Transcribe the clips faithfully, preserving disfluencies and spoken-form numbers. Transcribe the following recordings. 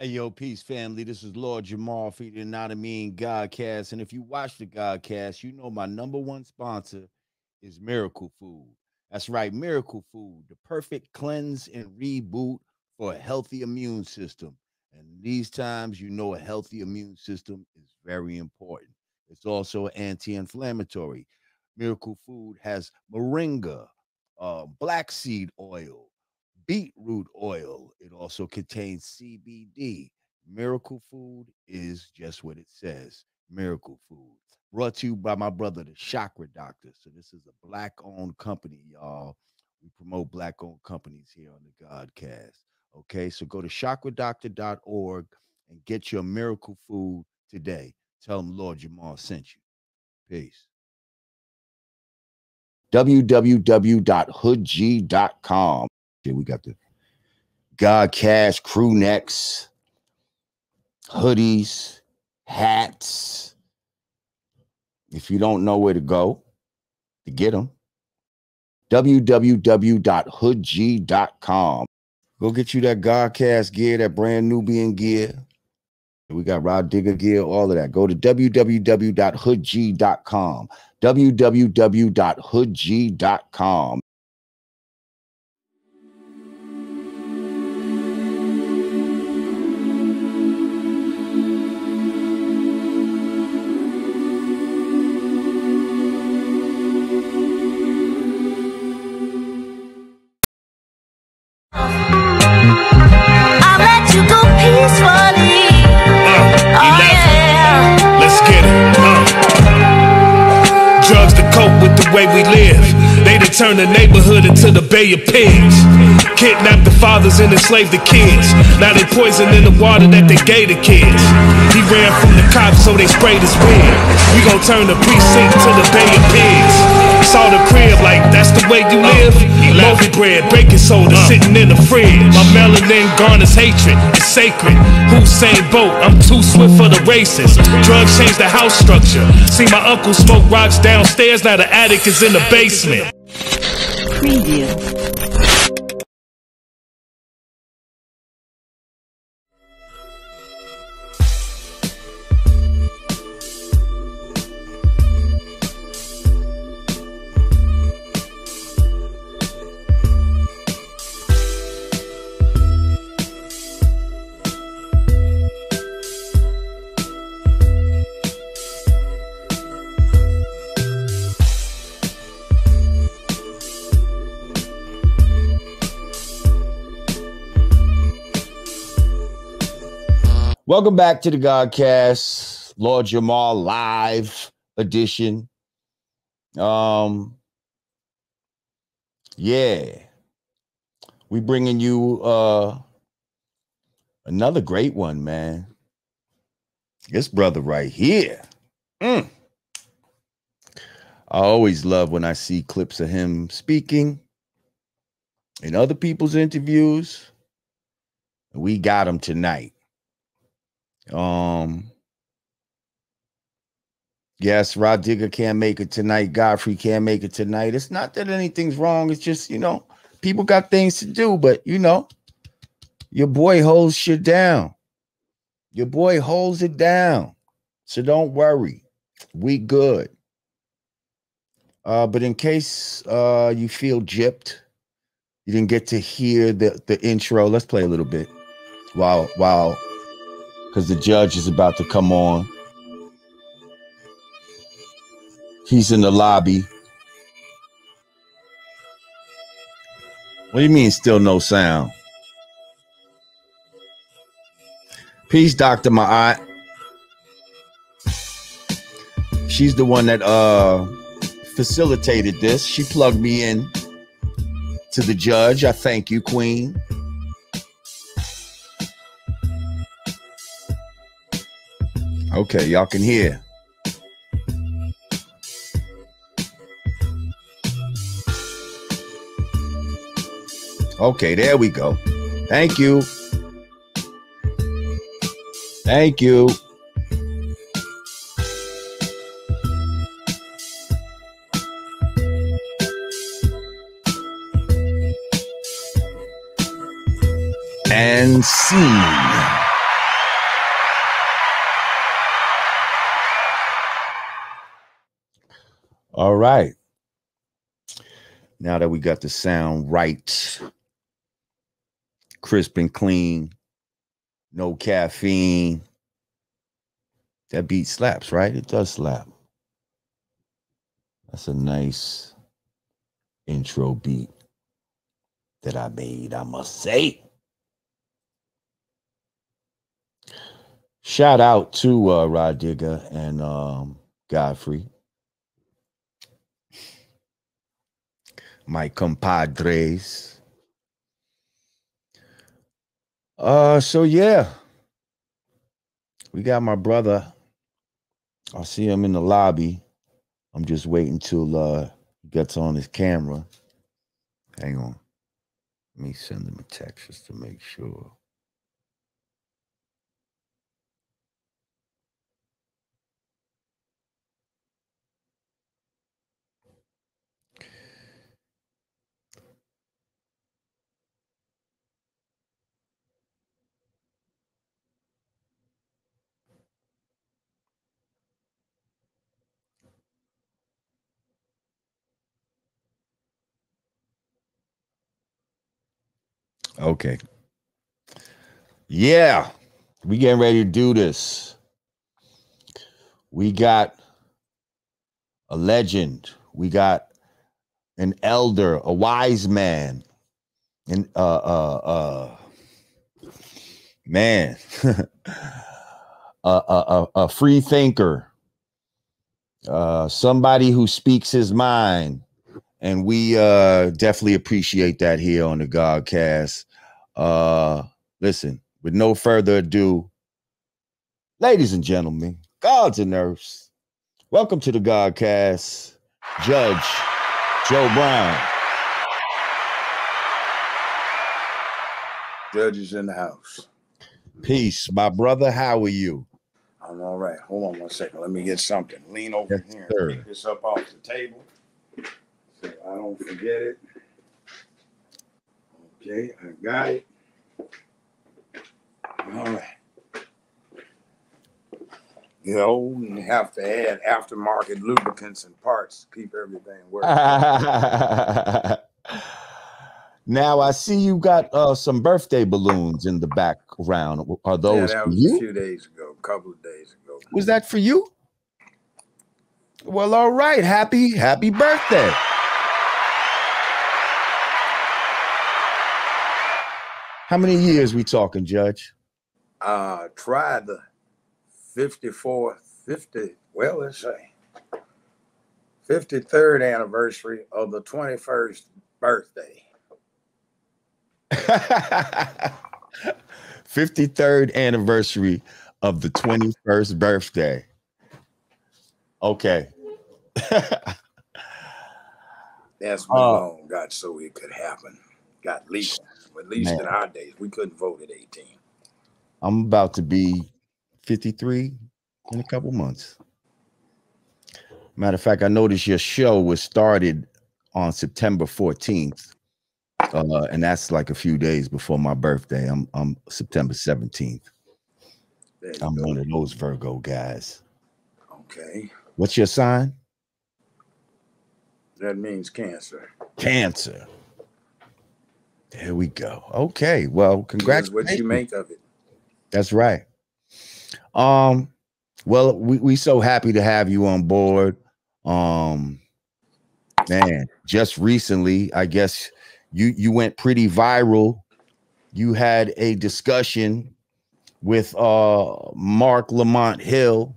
Hey, yo, peace, family. This is Lord Jamar featuring Yanadameen Godcast. And if you watch the Godcast, you know my number one sponsor is Miracle Food. That's right, Miracle Food, the perfect cleanse and reboot for a healthy immune system. And these times, you know a healthy immune system is very important. It's also anti-inflammatory. Miracle Food has moringa, uh, black seed oil, beetroot oil. It also contains C B D. Miracle Food is just what it says. Miracle Food. Brought to you by my brother, the Chakra Doctor. So this is a Black-owned company, y'all. We promote Black-owned companies here on the Godcast. Okay, so go to chakra doctor dot org and get your Miracle Food today. Tell them Lord Jamar sent you. Peace. w w w dot hood g dot com. We got the Godcast crew necks, hoodies, hats. If you don't know where to go to get them, w w w dot hood g dot com. Go get you that Godcast gear, that Brand Nubian gear. We got Rah Digga gear, all of that. Go to w w w dot hood g dot com. w w w dot hood g dot com. We live. They done turned the neighborhood into the Bay of Pigs. Kidnapped the fathers and enslaved the kids. Now they poisoning the water that they gave the kids. He ran from the cops, so they sprayed his wig. We gon' turn the precinct to the Bay of Pigs. Saw the crib like that's the way you live. Loafy bread, baking soda, uh, sitting in the fridge. My melanin garners hatred, it's sacred. Hussein Bolt, I'm too swift for the races. Drugs changed the house structure. See my uncle smoke rocks downstairs, now the attic is in the basement. Preview. Welcome back to the Godcast, Lord Jamar live edition. Um, yeah, we bringing you uh, another great one, man. This brother right here. Mm. I always love when I see clips of him speaking in other people's interviews. We got him tonight. Um, yes, Rah Digga can't make it tonight. Godfrey can't make it tonight. It's not that anything's wrong. It's just, you know, people got things to do, but, you know, your boy holds shit down. Your boy holds it down. So don't worry. We good. Uh, but in case uh, you feel gypped, you didn't get to hear the, the intro. Let's play a little bit while, while, because the judge is about to come on. He's in the lobby. What do you mean still no sound? Peace, Doctor Ma'at. She's the one that uh, facilitated this. She plugged me in to the judge. I thank you, Queen. Okay, y'all can hear. Okay, there we go. Thank you. Thank you. And see. All right. Now that we got the sound right, crisp and clean, no caffeine. That beat slaps, right? It does slap. That's a nice intro beat that I made, I must say. Shout out to uh, Rah Digga and um, Godfrey. My compadres. Uh, so, yeah. We got my brother. I see him in the lobby. I'm just waiting till uh, he gets on his camera. Hang on. Let me send him a text just to make sure. Okay. Yeah, we getting ready to do this. We got a legend. We got an elder, a wise man, and uh, uh, uh, man, a, a, a, a free thinker, uh, somebody who speaks his mind, and we uh, definitely appreciate that here on the Godcast. Uh, listen, with no further ado, ladies and gentlemen, gods and nerfs, welcome to the Godcast, Judge Joe Brown. Judge is in the house. Peace, my brother. How are you? I'm all right. Hold on one second. Let me get something. Lean over yes, here sir. and pick this up off the table so I don't forget it. Okay, I got it. All right. You know, you have to add aftermarket lubricants and parts to keep everything working. Now, I see you got uh, some birthday balloons in the background. Are those yeah, that was for you? A few days ago, a couple of days ago. Was that for you? Well, all right. Happy, happy birthday. How many years we talking, Judge? Uh, try the fifty-fourth, fifty, well, let's say, fifty-third anniversary of the twenty-first birthday. fifty-third anniversary of the twenty-first birthday. Okay. That's when Malone uh, got so it could happen, got legal. At least Man. in our days, we couldn't vote at eighteen. I'm about to be fifty-three in a couple months. Matter of fact, I noticed your show was started on September fourteenth, uh, and that's like a few days before my birthday. I'm, I'm September seventeenth. I'm go. one of those Virgo guys. Okay. What's your sign? That means Cancer. Cancer. There we go. Okay. Well, congratulations. What you make of it. That's right. Um, well, we we so happy to have you on board. Um, man, just recently, I guess you you went pretty viral. You had a discussion with uh Marc Lamont Hill,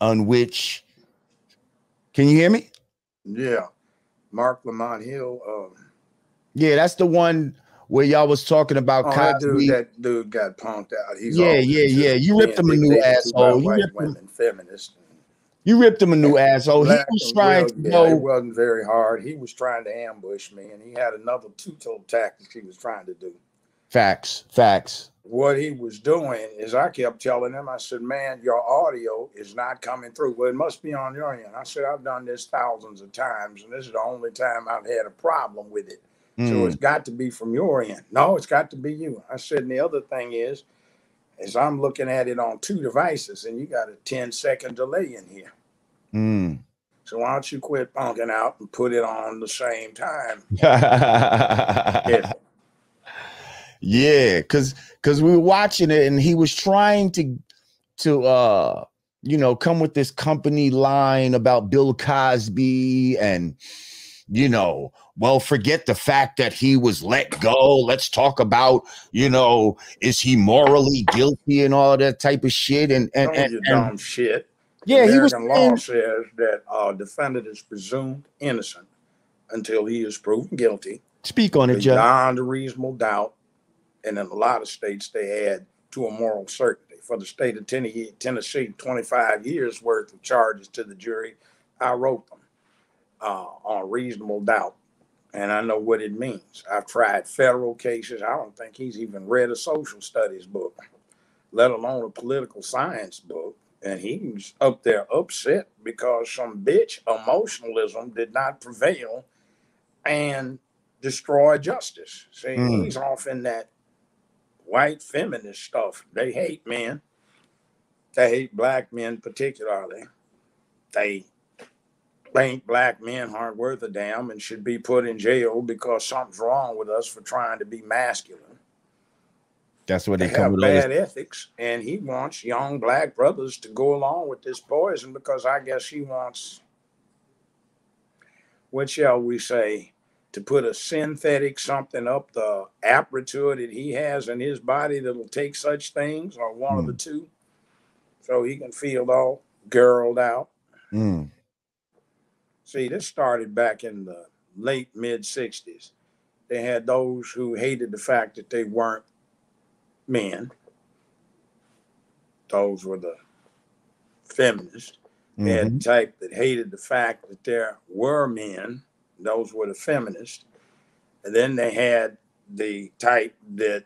on which can you hear me? Yeah, Marc Lamont Hill. Um, Yeah, that's the one where y'all was talking about. Oh, that, dude, that dude got punked out. He's yeah, yeah, yeah. You ripped him a new asshole. You ripped him, feminist. You ripped him a new asshole. He was trying to go. It wasn't very hard. He was trying to ambush me, and he had another two-toed tactic he was trying to do. Facts, facts. What he was doing is I kept telling him, I said, man, your audio is not coming through. Well, it must be on your end. I said, I've done this thousands of times, and this is the only time I've had a problem with it. So mm. it's got to be from your end. No, it's got to be you. I said, and the other thing is, is I'm looking at it on two devices, and you got a ten-second delay in here. Mm. So why don't you quit bonking out and put it on the same time? Yeah. Yeah, because because we were watching it and he was trying to to uh you know come with this company line about Bill Cosby and you know well forget the fact that he was let go, let's talk about you know is he morally guilty and all that type of shit and and, and, and dumb shit. Yeah, American he was law says that a uh, defendant is presumed innocent until he is proven guilty. Speak on it, Judge. Beyond a reasonable doubt. And in a lot of states, they add to a moral certainty. For the state of Tennessee, twenty-five years worth of charges to the jury. I wrote them uh, on reasonable doubt. And I know what it means. I've tried federal cases. I don't think he's even read a social studies book, let alone a political science book. And he's up there upset because some bitch emotionalism did not prevail and destroy justice. See, mm. he's off in that white feminist stuff. They hate men. They hate black men particularly. They think black men aren't worth a damn and should be put in jail because something's wrong with us for trying to be masculine. That's what they, they come have with bad those. ethics. And he wants young black brothers to go along with this poison because I guess he wants, what shall we say, to put a synthetic something up the aperture that he has in his body that'll take such things, or one mm. of the two, so he can feel all girled out. Mm. See, this started back in the late mid sixties. They had those who hated the fact that they weren't men. Those were the feminists. Mm-hmm. They had the type that hated the fact that there were men. Those were the feminists. And then they had the type that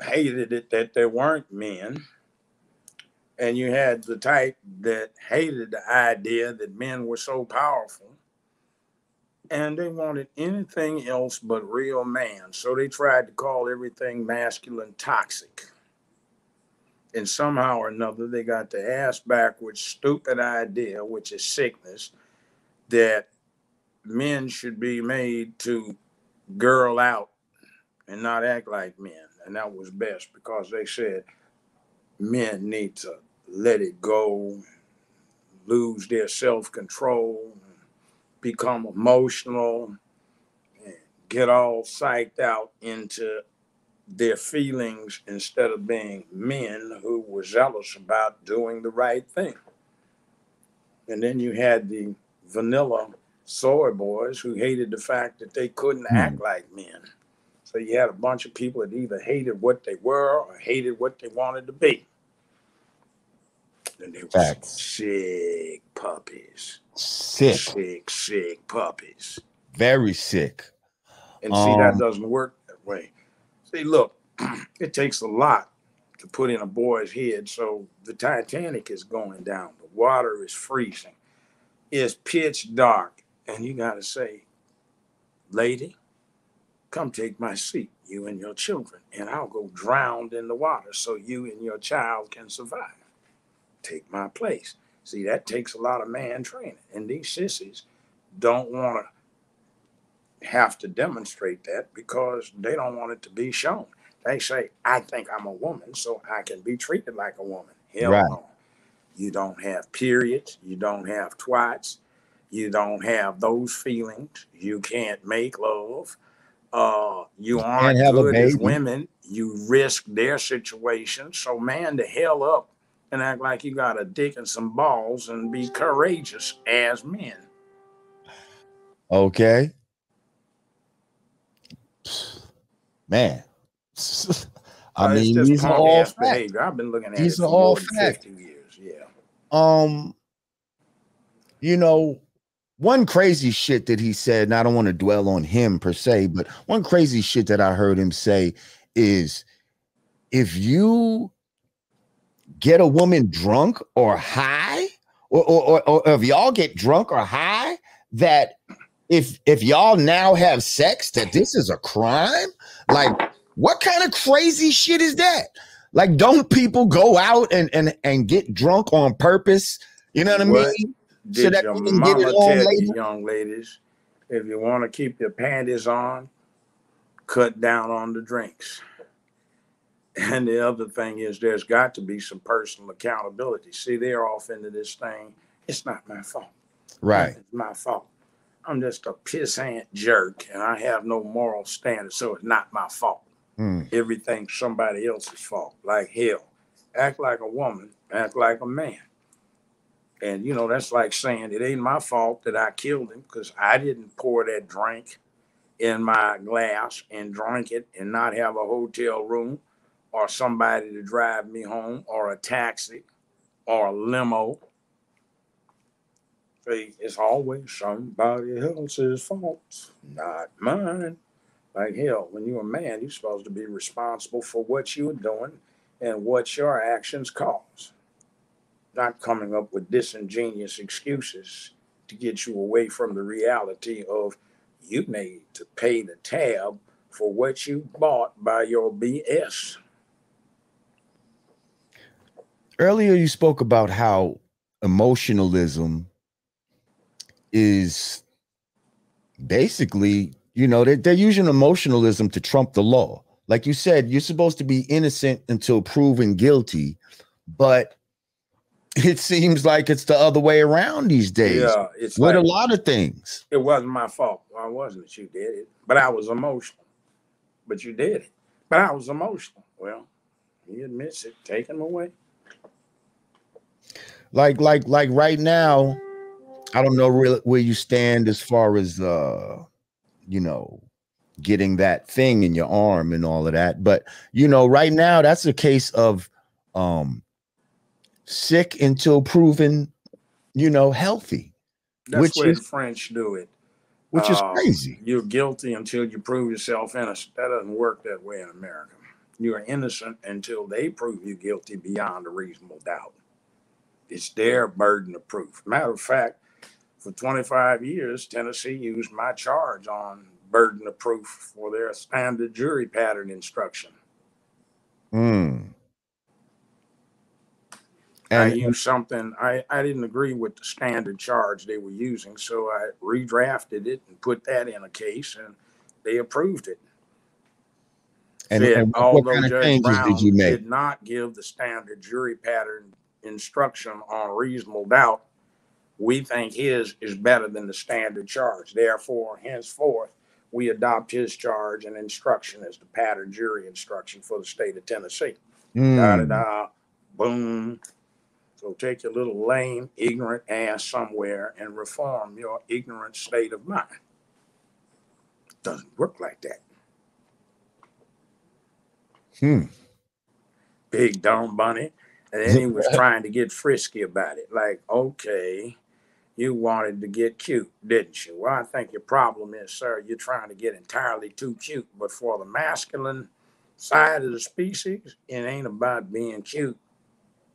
hated it that there weren't men. And you had the type that hated the idea that men were so powerful. And they wanted anything else but real man. So they tried to call everything masculine toxic. And somehow or another, they got the ass backwards, stupid idea, which is sickness, that men should be made to girl out and not act like men. And that was best because they said men need to let it go, lose their self-control, become emotional, and get all psyched out into their feelings instead of being men who were zealous about doing the right thing. And then you had the vanilla soy boys who hated the fact that they couldn't mm. act like men. So you had a bunch of people that either hated what they were or hated what they wanted to be. And they were sick puppies. Sick. Sick, sick puppies. Very sick. And um, see, that doesn't work that way. See, look, it takes a lot to put in a boy's head. So the Titanic is going down. The water is freezing. It's pitch dark. And you got to say, lady, come take my seat, you and your children, and I'll go drowned in the water so you and your child can survive. Take my place. See, that takes a lot of man training. And these sissies don't want to have to demonstrate that because they don't want it to be shown. They say, I think I'm a woman, so I can be treated like a woman. Hell right. no. You don't have periods. You don't have twats. You don't have those feelings. You can't make love. Uh, you, you aren't good as women. You risk their situation. So man the hell up and act like you got a dick and some balls and be courageous as men. Okay. Man. I uh, mean, these are all facts. I've been looking at these it for all fifty years. Yeah. Um, you know, one crazy shit that he said, and I don't want to dwell on him per se, but one crazy shit that I heard him say is if you get a woman drunk or high, or, or, or, or if y'all get drunk or high, that if if y'all now have sex, that this is a crime? Like, what kind of crazy shit is that? Like, don't people go out and, and, and get drunk on purpose? You know what I mean? Did so your mama tell the young ladies, if you want to keep your panties on, cut down on the drinks? And the other thing is, there's got to be some personal accountability. See, they're off into this thing. It's not my fault. Right. It's my fault. I'm just a pissant jerk, and I have no moral standard, so it's not my fault. Mm. Everything's somebody else's fault. Like hell. Act like a woman. Act like a man. And, you know, that's like saying it ain't my fault that I killed him because I didn't pour that drink in my glass and drink it and not have a hotel room or somebody to drive me home or a taxi or a limo. See, it's always somebody else's fault, not mine. Like hell, when you're a man, you're supposed to be responsible for what you're doing and what your actions cause. Not coming up with disingenuous excuses to get you away from the reality of you need to pay the tab for what you bought by your B S. Earlier, you spoke about how emotionalism is basically, you know, they're, they're using emotionalism to trump the law. Like you said, you're supposed to be innocent until proven guilty, but it seems like it's the other way around these days. Yeah, it's with like, a lot of things. It wasn't my fault. Well, I wasn't that you did it, but I was emotional. But you did it. But I was emotional. Well, he admits it. Take him away. Like, like, like right now, I don't know really where you stand as far as uh, you know, getting that thing in your arm and all of that. But you know, right now, that's a case of um. sick until proven, you know, healthy. That's what the French do it. Which is uh, crazy. You're guilty until you prove yourself innocent. That doesn't work that way in America. You are innocent until they prove you guilty beyond a reasonable doubt. It's their burden of proof. Matter of fact, for twenty-five years, Tennessee used my charge on burden of proof for their standard jury pattern instruction. Hmm. I used something, I, I didn't agree with the standard charge they were using, so I redrafted it and put that in a case, and they approved it. And, Said, and although what kind of changes did you make? Judge Brown did not give the standard jury pattern instruction on reasonable doubt, we think his is better than the standard charge. Therefore, henceforth, we adopt his charge and instruction as the pattern jury instruction for the state of Tennessee. Mm. Da-da-da, boom. So take your little lame, ignorant ass somewhere and reform your ignorant state of mind. It doesn't work like that. Hmm. Big dumb bunny. And then he was trying to get frisky about it. Like, okay, you wanted to get cute, didn't you? Well, I think your problem is, sir, you're trying to get entirely too cute. But for the masculine side of the species, it ain't about being cute.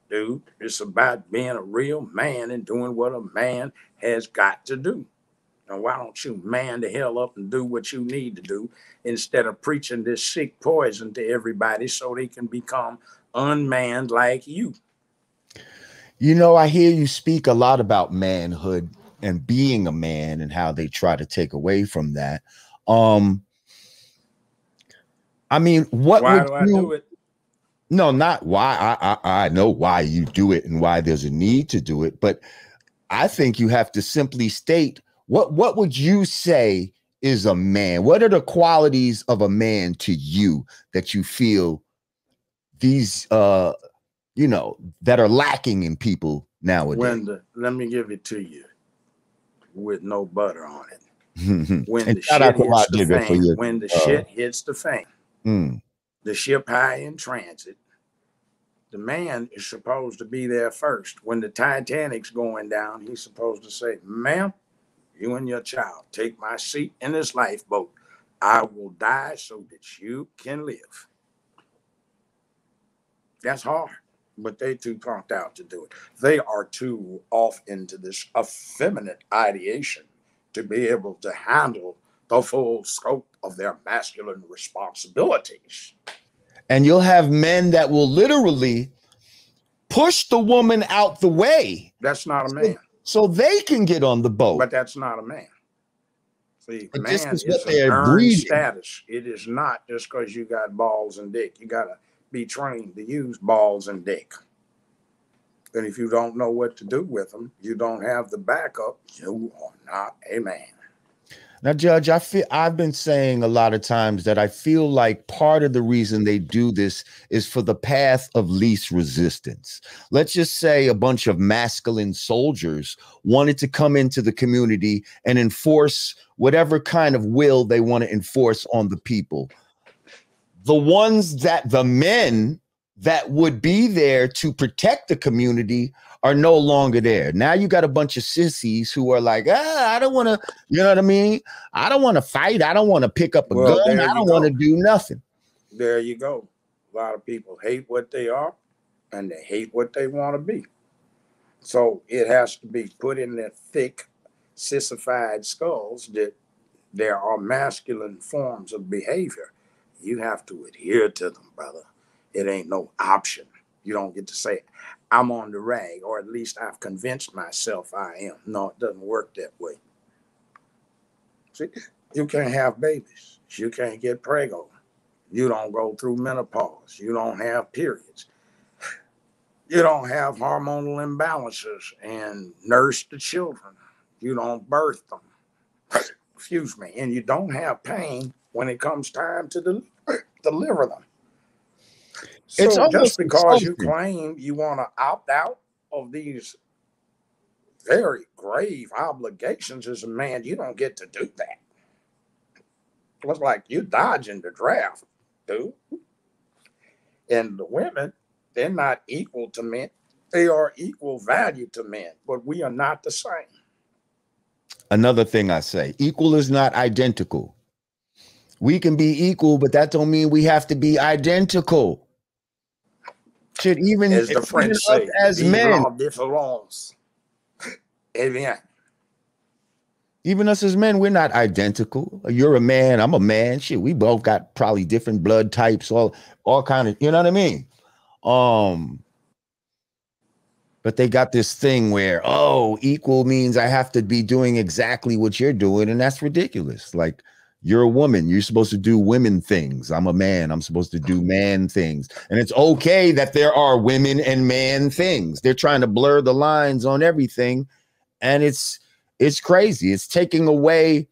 Dude, it's about being a real man and doing what a man has got to do. Now, why don't you man the hell up and do what you need to do instead of preaching this sick poison to everybody so they can become unmanned like you? You know, I hear you speak a lot about manhood and being a man and how they try to take away from that. Um, I mean, what why do I do it? No, not why. I, I I know why you do it and why there's a need to do it, but I think you have to simply state what what would you say is a man? What are the qualities of a man to you that you feel these uh you know that are lacking in people nowadays? Wenda, let me give it to you with no butter on it. When the shit hits the fan, when the shit hits the fan. The ship high in transit. The man is supposed to be there first. When the Titanic's going down, he's supposed to say, ma'am, you and your child, take my seat in this lifeboat. I will die so that you can live. That's hard, but they too punked out to do it. They are too off into this effeminate ideation to be able to handle the full scope of their masculine responsibilities. And you'll have men that will literally push the woman out the way. That's not a man. so they can get on the boat. But that's not a man. See, man this is, is what they are breeding. Status. It is not just because you got balls and dick. You got to be trained to use balls and dick. And if you don't know what to do with them, you don't have the backup, you are not a man. Now, Judge, I feel, I've been saying a lot of times that I feel like part of the reason they do this is for the path of least resistance. Let's just say a bunch of masculine soldiers wanted to come into the community and enforce whatever kind of will they want to enforce on the people. The ones that the men that would be there to protect the community are no longer there. Now you got a bunch of sissies who are like, ah, I don't want to, you know what I mean? I don't want to fight. I don't want to pick up a well, gun. I don't want to do nothing. There you go. A lot of people hate what they are and they hate what they want to be. So it has to be put in their thick, sissified skulls that there are masculine forms of behavior. You have to adhere to them, brother. It ain't no option. You don't get to say, I'm on the rag, or at least I've convinced myself I am. No, it doesn't work that way. See, you can't have babies. You can't get preggo. You don't go through menopause. You don't have periods. You don't have hormonal imbalances and nurse the children. You don't birth them. Excuse me. And you don't have pain when it comes time to deliver, deliver them. So it's just because insulting. You claim you want to opt out of these very grave obligations as a man, you don't get to do that. It looks like you're dodging the draft, dude. And the women, they're not equal to men. They are equal value to men, but we are not the same. Another thing I say, equal is not identical. We can be equal, but that don't mean we have to be identical. Should even as the French say, as men, even us as men, we're not identical. You're a man, I'm a man. Shit, we both got probably different blood types, all all kind of, you know what I mean? Um, but they got this thing where, oh, equal means I have to be doing exactly what you're doing, and that's ridiculous. Like, you're a woman. You're supposed to do women things. I'm a man. I'm supposed to do man things. And it's okay that there are women and man things. They're trying to blur the lines on everything. And it's it's crazy. It's taking away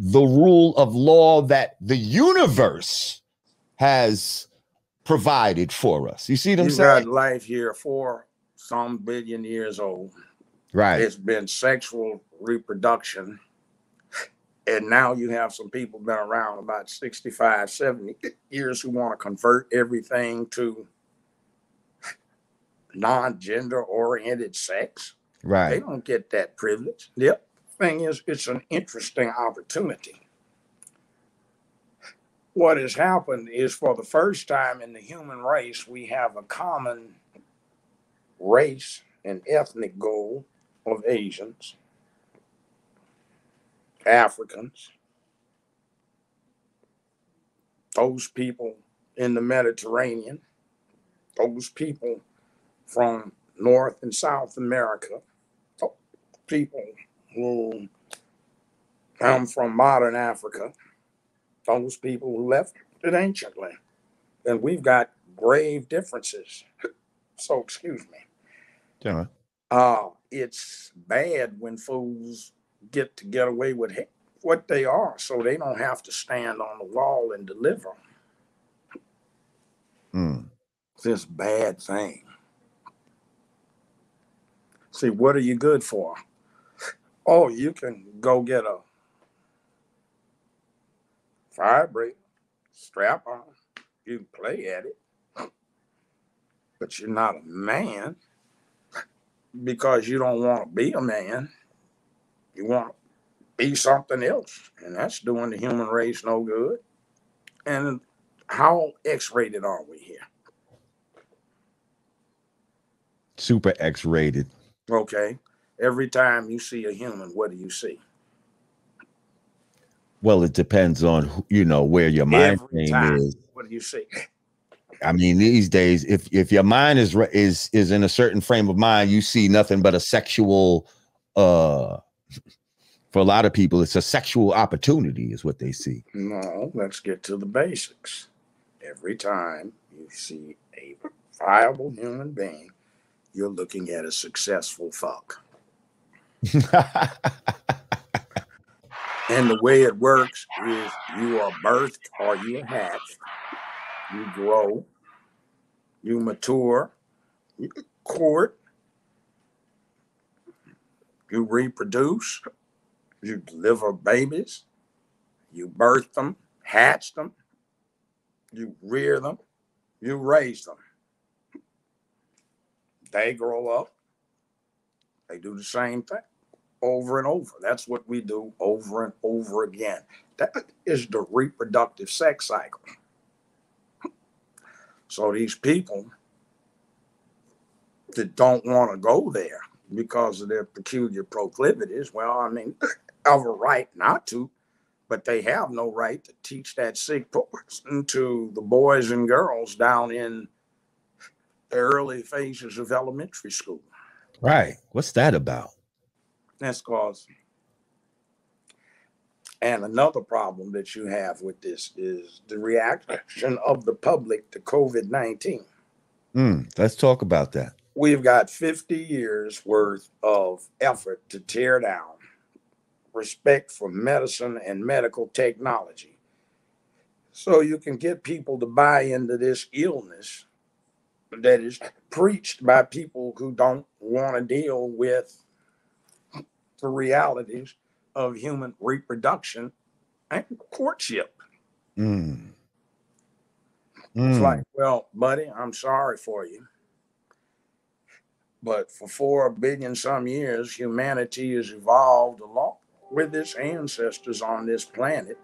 the rule of law that the universe has provided for us. You see what I'm saying? You got life here for some billion years old. Right. It's been sexual reproduction. And now you have some people been around about sixty-five, seventy years who want to convert everything to non-gender oriented sex. Right. They don't get that privilege. The thing is, it's an interesting opportunity. What has happened is for the first time in the human race, we have a common race and ethnic goal of Asians, Africans, those people in the Mediterranean, those people from North and South America, people who come from modern Africa, those people who left it anciently. And we've got grave differences. So excuse me. Yeah. Uh, it's bad when fools get to get away with what they are so they don't have to stand on the wall and deliver. Mm. It's this bad thing. See, what are you good for? Oh, you can go get a vibrator, strap on, you can play at it, but you're not a man because you don't want to be a man. You want to be something else, and that's doing the human race no good. And how X-rated are we here? Super X-rated. Okay. Every time you see a human, what do you see? Well, it depends on, you know, where your mind frame is. What do you see? I mean, these days, if if your mind is is is in a certain frame of mind, you see nothing but a sexual. Uh, for a lot of people, it's a sexual opportunity, is what they see. No, let's get to the basics. Every time you see a viable human being, you're looking at a successful fuck. And the way it works is you are birthed or you hatch. You grow, you mature, you court, you reproduce, you deliver babies, you birth them, hatch them, you rear them, you raise them. They grow up, they do the same thing over and over. That's what we do over and over again. That is the reproductive sex cycle. So these people that don't want to go there because of their peculiar proclivities, well, I mean, of a right not to, but they have no right to teach that sick person to the boys and girls down in the early phases of elementary school. Right. What's that about? That's cause. And another problem that you have with this is the reaction of the public to COVID nineteen. Mm, let's talk about that. We've got fifty years worth of effort to tear down respect for medicine and medical technology. So you can get people to buy into this illness that is preached by people who don't want to deal with the realities of human reproduction and courtship. Mm. Mm. It's like, well, buddy, I'm sorry for you, but for four billion some years, humanity has evolved along with its ancestors on this planet.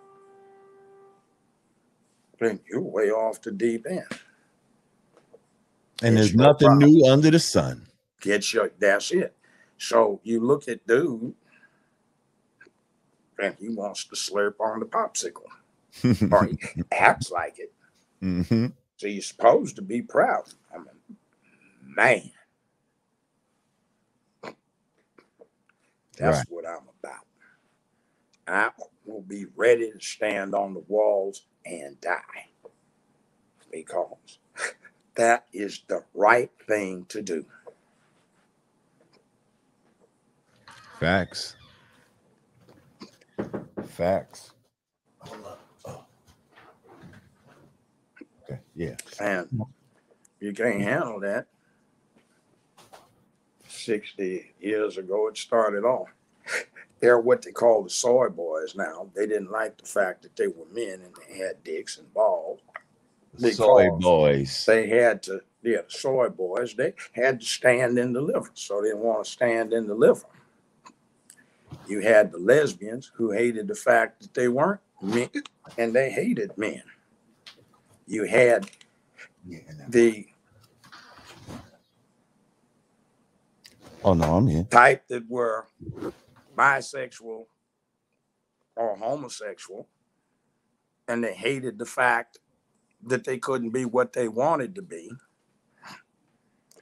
Then you're way off the deep end. And there's nothing new under the sun. Get your, that's it. So you look at dude, and he wants to slurp on the popsicle. Or he acts like it. Mm-hmm. So you're supposed to be proud. I mean, man. That's right. What I'm about. I will be ready to stand on the walls and die. Because that is the right thing to do. Facts. Facts. Hold up. Oh. Okay. Yeah. And you can't handle that. sixty years ago, it started off. They're what they call the soy boys now. They didn't like the fact that they were men and they had dicks and balls. Soy boys. They had to, yeah, the soy boys, they had to stand and deliver. So they didn't want to stand and deliver. You had the lesbians who hated the fact that they weren't men and they hated men. You had the oh no, I'm here. Type that were bisexual or homosexual, and they hated the fact that they couldn't be what they wanted to be,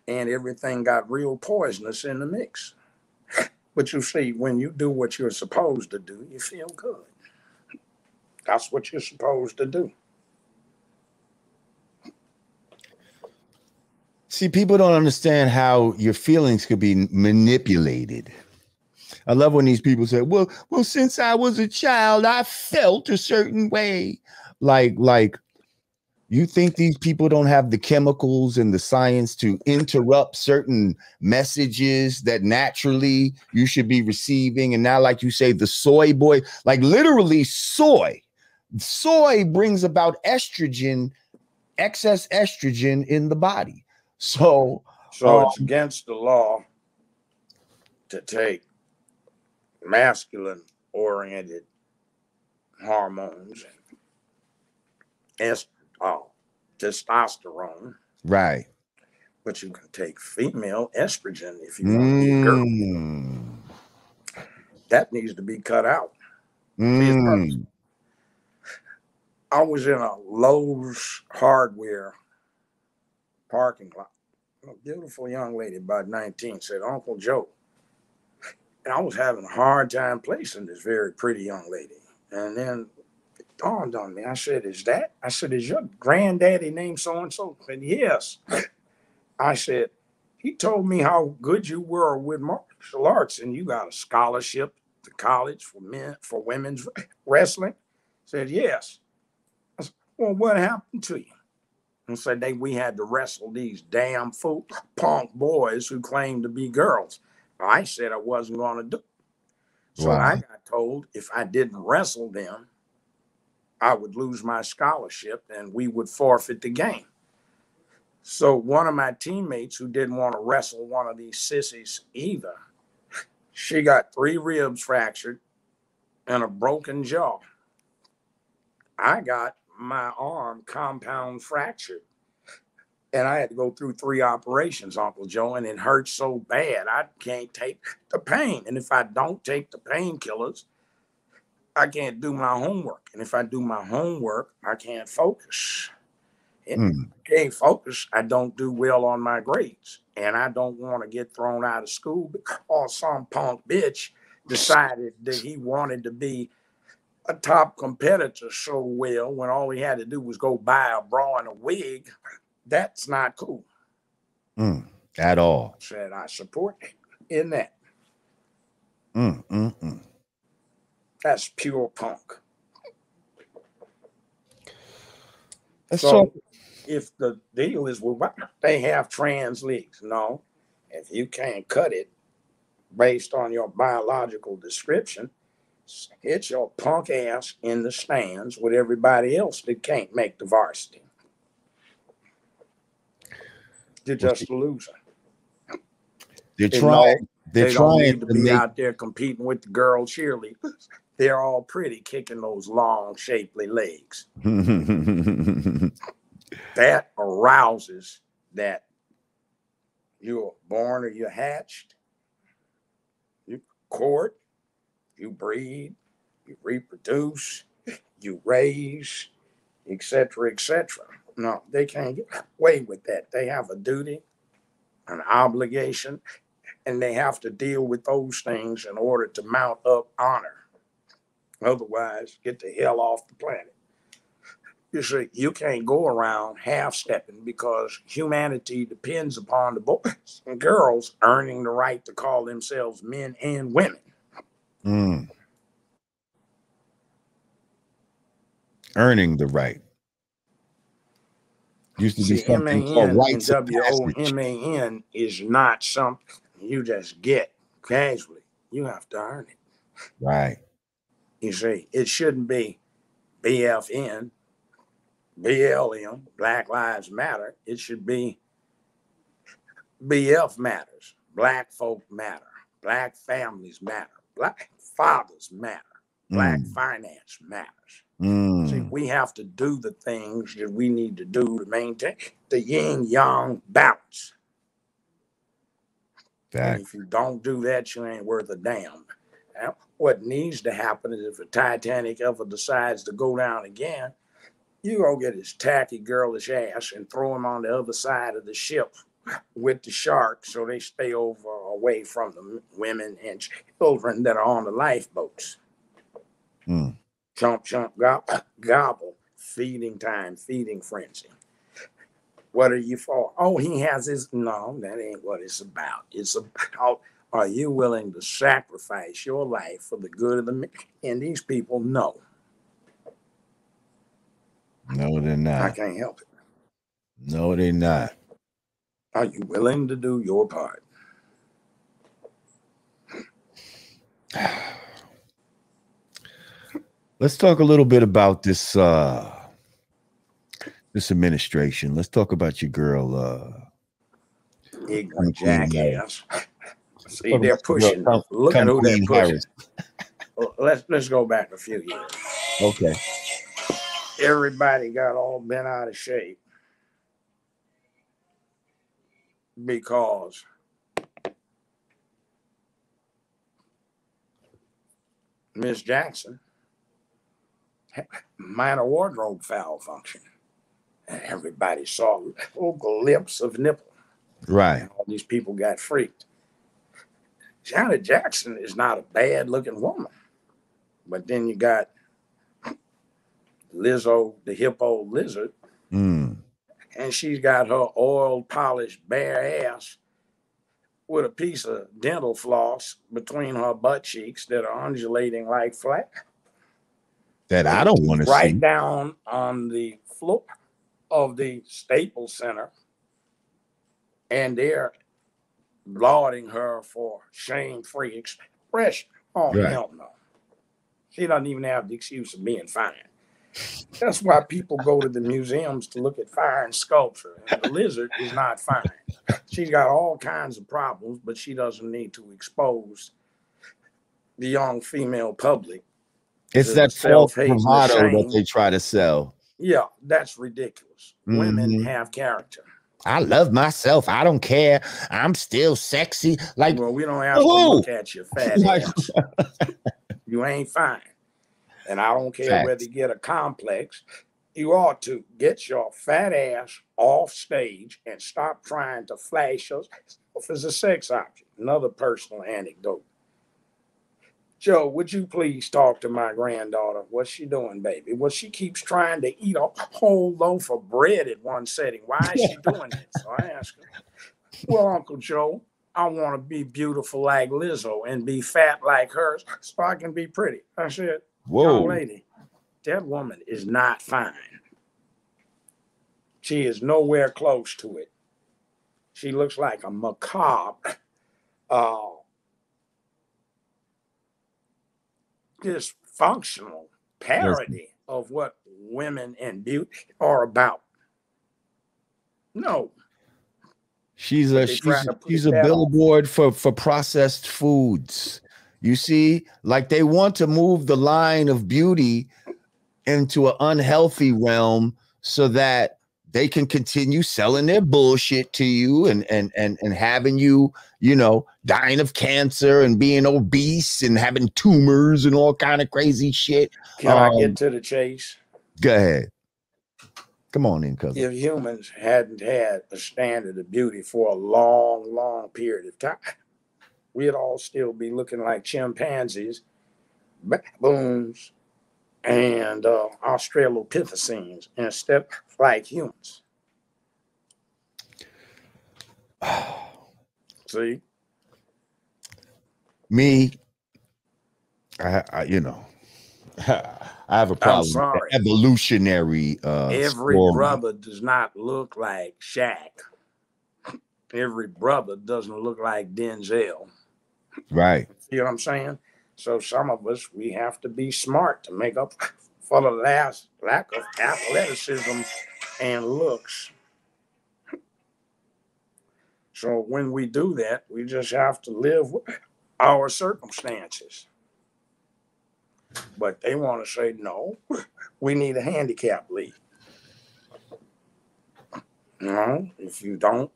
and everything got real poisonous in the mix. But you see, when you do what you're supposed to do, you feel good. That's what you're supposed to do. See, people don't understand how your feelings could be manipulated. I love when these people say, well, well, since I was a child, I felt a certain way. Like, like you think these people don't have the chemicals and the science to interrupt certain messages that naturally you should be receiving? And now, like you say, the soy boy, like literally soy. Soy brings about estrogen, excess estrogen in the body. So, so um, it's against the law to take masculine-oriented hormones and uh, testosterone, right? But you can take female estrogen if you mm. want to be a girl. That needs to be cut out. Mm. I was in a Lowe's hardware parking lot. A beautiful young lady, about nineteen, said, Uncle Joe. And I was having a hard time placing this very pretty young lady. And then it dawned on me. I said, is that? I said, is your granddaddy named so-and-so? And yes. I said, he told me how good you were with martial arts, and you got a scholarship to college for men, for women's wrestling. I said, yes. I said, well, what happened to you? And said, they, we had to wrestle these damn fool punk boys who claimed to be girls. I said I wasn't going to do it. So wow. I got told if I didn't wrestle them, I would lose my scholarship and we would forfeit the game. So one of my teammates who didn't want to wrestle one of these sissies either, she got three ribs fractured and a broken jaw. I got my arm compound fractured, and I had to go through three operations, Uncle Joe, and it hurts so bad I can't take the pain. And if I don't take the painkillers, I can't do my homework. And if I do my homework, I can't focus. And if I can't focus, I don't do well on my grades. And I don't want to get thrown out of school because some punk bitch decided that he wanted to be a top competitor so well when all he had to do was go buy a bra and a wig. That's not cool. Mm, at all. I said I support in that. Mm, mm, mm. That's pure punk. That's so all. If the deal is, well, they have trans leagues. No, if you can't cut it based on your biological description, hit your punk ass in the stands with everybody else that can't make the varsity. You're just a loser. They're they trying. They're they trying need to, to be make... out there competing with the girl cheerleaders. They're all pretty, kicking those long, shapely legs. That arouses that you're born or you're hatched. You court. You breed, you reproduce, you raise, et cetera, et cetera. No, they can't get away with that. They have a duty, an obligation, and they have to deal with those things in order to mount up honor. Otherwise, get the hell off the planet. You see, you can't go around half-stepping because humanity depends upon the boys and girls earning the right to call themselves men and women. Mm. Earning the right. Used to be See, something M A N called rights of passage. M A N is not something you just get casually. You have to earn it. Right. You see, it shouldn't be B F N, B L M, Black Lives Matter. It should be B F matters. Black folk matter. Black families matter. Black fathers matter. Black mm. finance matters. Mm. See, we have to do the things that we need to do to maintain the yin-yang balance. That. If you don't do that, you ain't worth a damn. Now, what needs to happen is if the Titanic ever decides to go down again, you go get his tacky girlish ass and throw him on the other side of the ship with the sharks, so they stay over away from the women and children that are on the lifeboats. Mm. Chomp, chomp, gobble, gobble, feeding time, feeding frenzy. What are you for? Oh, he has his, no, that ain't what it's about. It's about, are you willing to sacrifice your life for the good of the men? And these people, no. No, they're not. I can't help it. No, they're not. Are you willing to do your part? Let's talk a little bit about this uh, this administration. Let's talk about your girl. Uh, Ignorant jackass. See, they're pushing. Come, Look come at who they're pushing. let's, let's go back a few years. Okay. Everybody got all bent out of shape because Miss Jackson minor wardrobe foul function. everybody saw little glimpse of nipple. Right. And all these people got freaked. Janet Jackson is not a bad looking woman. But then you got Lizzo, the hippo lizard. Mm. And she's got her oil polished bare ass with a piece of dental floss between her butt cheeks that are undulating like flat. That I don't want to see. Right down on the floor of the Staples Center. And they're lauding her for shame-free expression. Oh, right. Hell no. She doesn't even have the excuse of being fine. That's why people go to the museums to look at fine sculpture. And the lizard is not fine. She's got all kinds of problems, but she doesn't need to expose the young female public. It's that self-hate motto that they try to sell. Yeah, that's ridiculous. Mm-hmm. Women have character. I love myself. I don't care. I'm still sexy. Like, well, we don't have whoa. to look at your fat ass. You ain't fine. And I don't care Facts. whether you get a complex. You ought to get your fat ass off stage and stop trying to flash yourself as a sex object. Another personal anecdote. Joe, would you please talk to my granddaughter? What's she doing, baby? Well, she keeps trying to eat a whole loaf of bread at one setting. Why is she doing it? So I asked her, well, Uncle Joe, I want to be beautiful like Lizzo and be fat like hers so I can be pretty. I said, whoa, young lady, that woman is not fine. She is nowhere close to it. She looks like a macabre, uh, dysfunctional parody of what women and beauty are about. No. She's a she's, she's a billboard for, for processed foods. You see, like they want to move the line of beauty into an unhealthy realm so that they can continue selling their bullshit to you and and and and having you, you know, dying of cancer and being obese and having tumors and all kind of crazy shit. Can um, I get to the chase? Go ahead. Come on in, cousin. If humans hadn't had a standard of beauty for a long, long period of time, we'd all still be looking like chimpanzees, baboons, and uh, Australopithecines instead of like humans. See? Me, I, I you know, I have a problem with the evolutionary. Uh, Every story. brother does not look like Shaq. Every brother doesn't look like Denzel. Right. You know what I'm saying? So some of us, we have to be smart to make up for the last lack of athleticism and looks. So when we do that, we just have to live with our circumstances. But they want to say, no, we need a handicap league. No, if you don't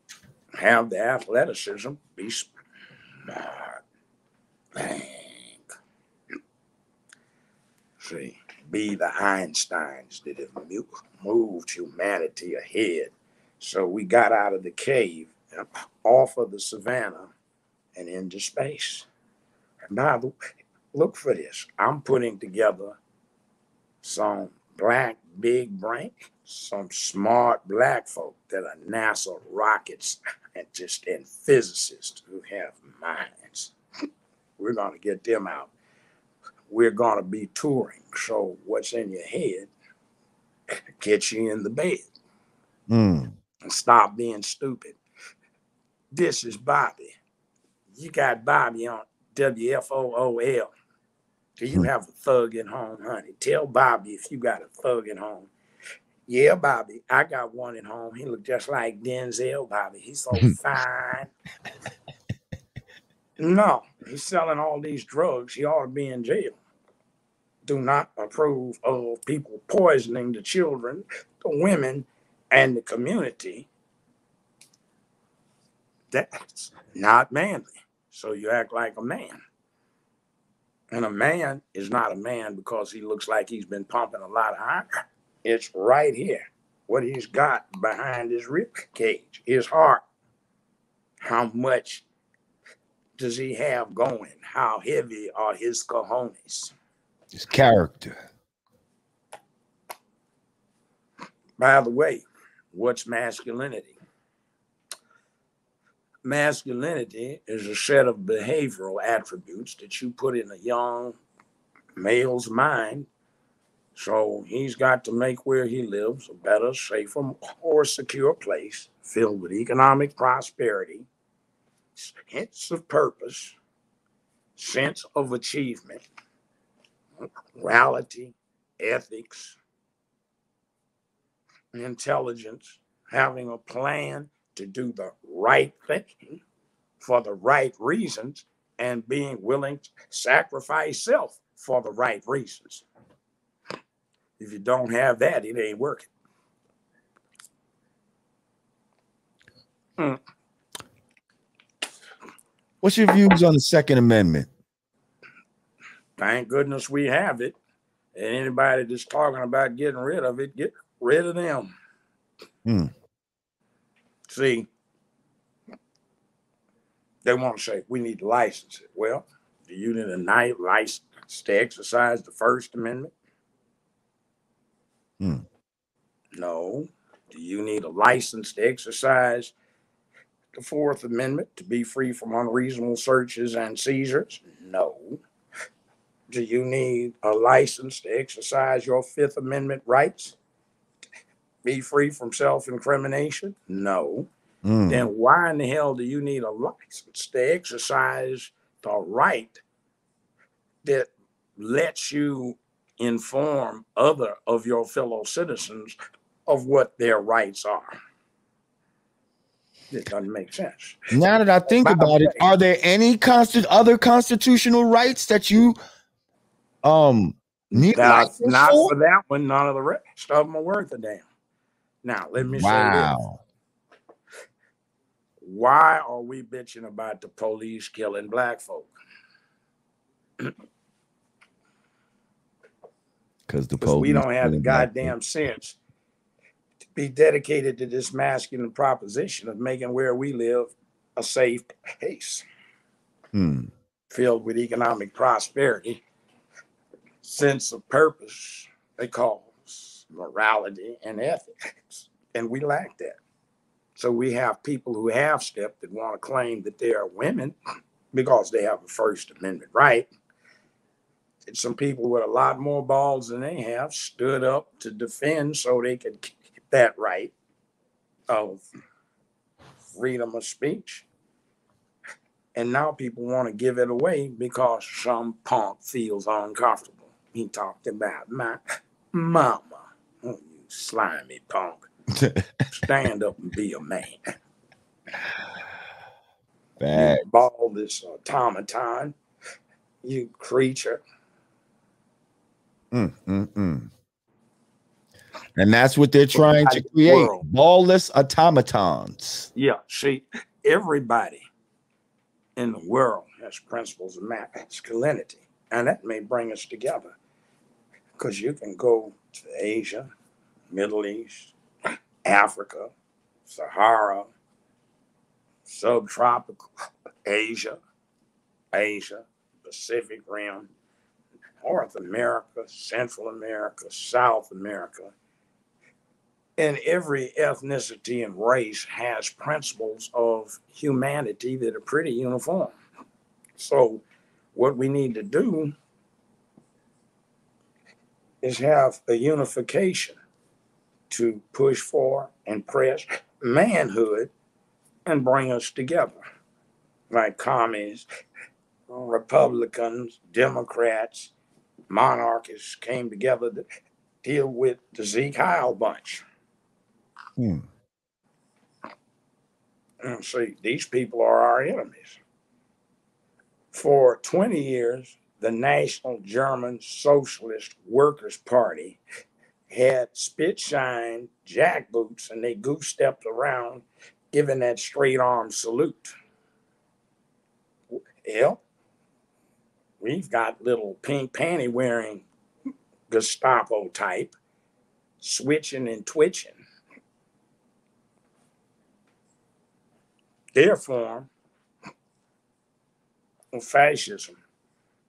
have the athleticism, be smart. Think. See, be the Einsteins that have moved humanity ahead. So we got out of the cave, and off of the savannah, and into space. And by the way, look for this. I'm putting together some black big brain, some smart black folk that are NASA rockets and just and physicists who have minds. We're going to get them out. We're going to be touring. So what's in your head gets you in the bed. Mm. And stop being stupid. This is Bobby. You got Bobby on W F O O L. Do you have a thug at home, honey? Tell Bobby if you got a thug at home. Yeah, Bobby, I got one at home. He looked just like Denzel, Bobby. He's so fine. No, he's selling all these drugs. He ought to be in jail. Do not approve of people poisoning the children, the women, and the community. That's not manly. So you act like a man. And a man is not a man because he looks like he's been pumping a lot of iron. It's right here. what he's got behind his rib cage, his heart. How much does he have going? How heavy are his cojones? His character. By the way, what's masculinity? Masculinity is a set of behavioral attributes that you put in a young male's mind. So he's got to make where he lives a better, safer, more secure place filled with economic prosperity, sense of purpose, sense of achievement, morality, ethics, intelligence, having a plan to do the right thing for the right reasons, and being willing to sacrifice self for the right reasons. If you don't have that, it ain't working. Mm. What's your views on the Second Amendment? Thank goodness we have it. And anybody that's talking about getting rid of it, get rid of them. Mm. See, they want to say, we need to license it. Well, do you need a night license to exercise the First Amendment? Hmm. No. Do you need a license to exercise the Fourth Amendment to be free from unreasonable searches and seizures? No. Do you need a license to exercise your Fifth Amendment rights? Be free from self-incrimination? No. Hmm. Then why in the hell do you need a license to exercise the right that lets you inform other of your fellow citizens of what their rights are? It doesn't make sense. Now that I think By about way, it, are there any constant other constitutional rights that you um need? Not, not for that one. None of the rest of them are worth a damn. Now let me wow. say this: why are we bitching about the police killing black folk? Because we don't have the goddamn sense to be dedicated to this masculine proposition of making where we live a safe place, hmm. filled with economic prosperity, sense of purpose, they call morality and ethics. And we lack that. So we have people who have stepped that want to claim that they are women because they have a First Amendment right. Some people with a lot more balls than they have stood up to defend so they could keep that right of freedom of speech. And now people want to give it away because some punk feels uncomfortable. He talked about my mama. Oh, you slimy punk. Stand up and be a man. Bad. You ball this automaton, you creature. Mm, mm, mm. And that's what they're trying to create, ballless automatons. Yeah, see, everybody in the world has principles of masculinity, and that may bring us together, because you can go to Asia, Middle East, Africa, Sahara, subtropical Asia, Asia, Pacific Rim, North America, Central America, South America, and every ethnicity and race has principles of humanity that are pretty uniform. So what we need to do is have a unification to push for and press manhood and bring us together, like commies, Republicans, Democrats, monarchists came together to deal with the Zeke Heil bunch. Hmm. And see, these people are our enemies. For twenty years, the National German Socialist Workers' Party had spit shine jackboots and they goose stepped around giving that straight arm salute. Hell, we've got little pink panty wearing Gestapo type switching and twitching their form of fascism,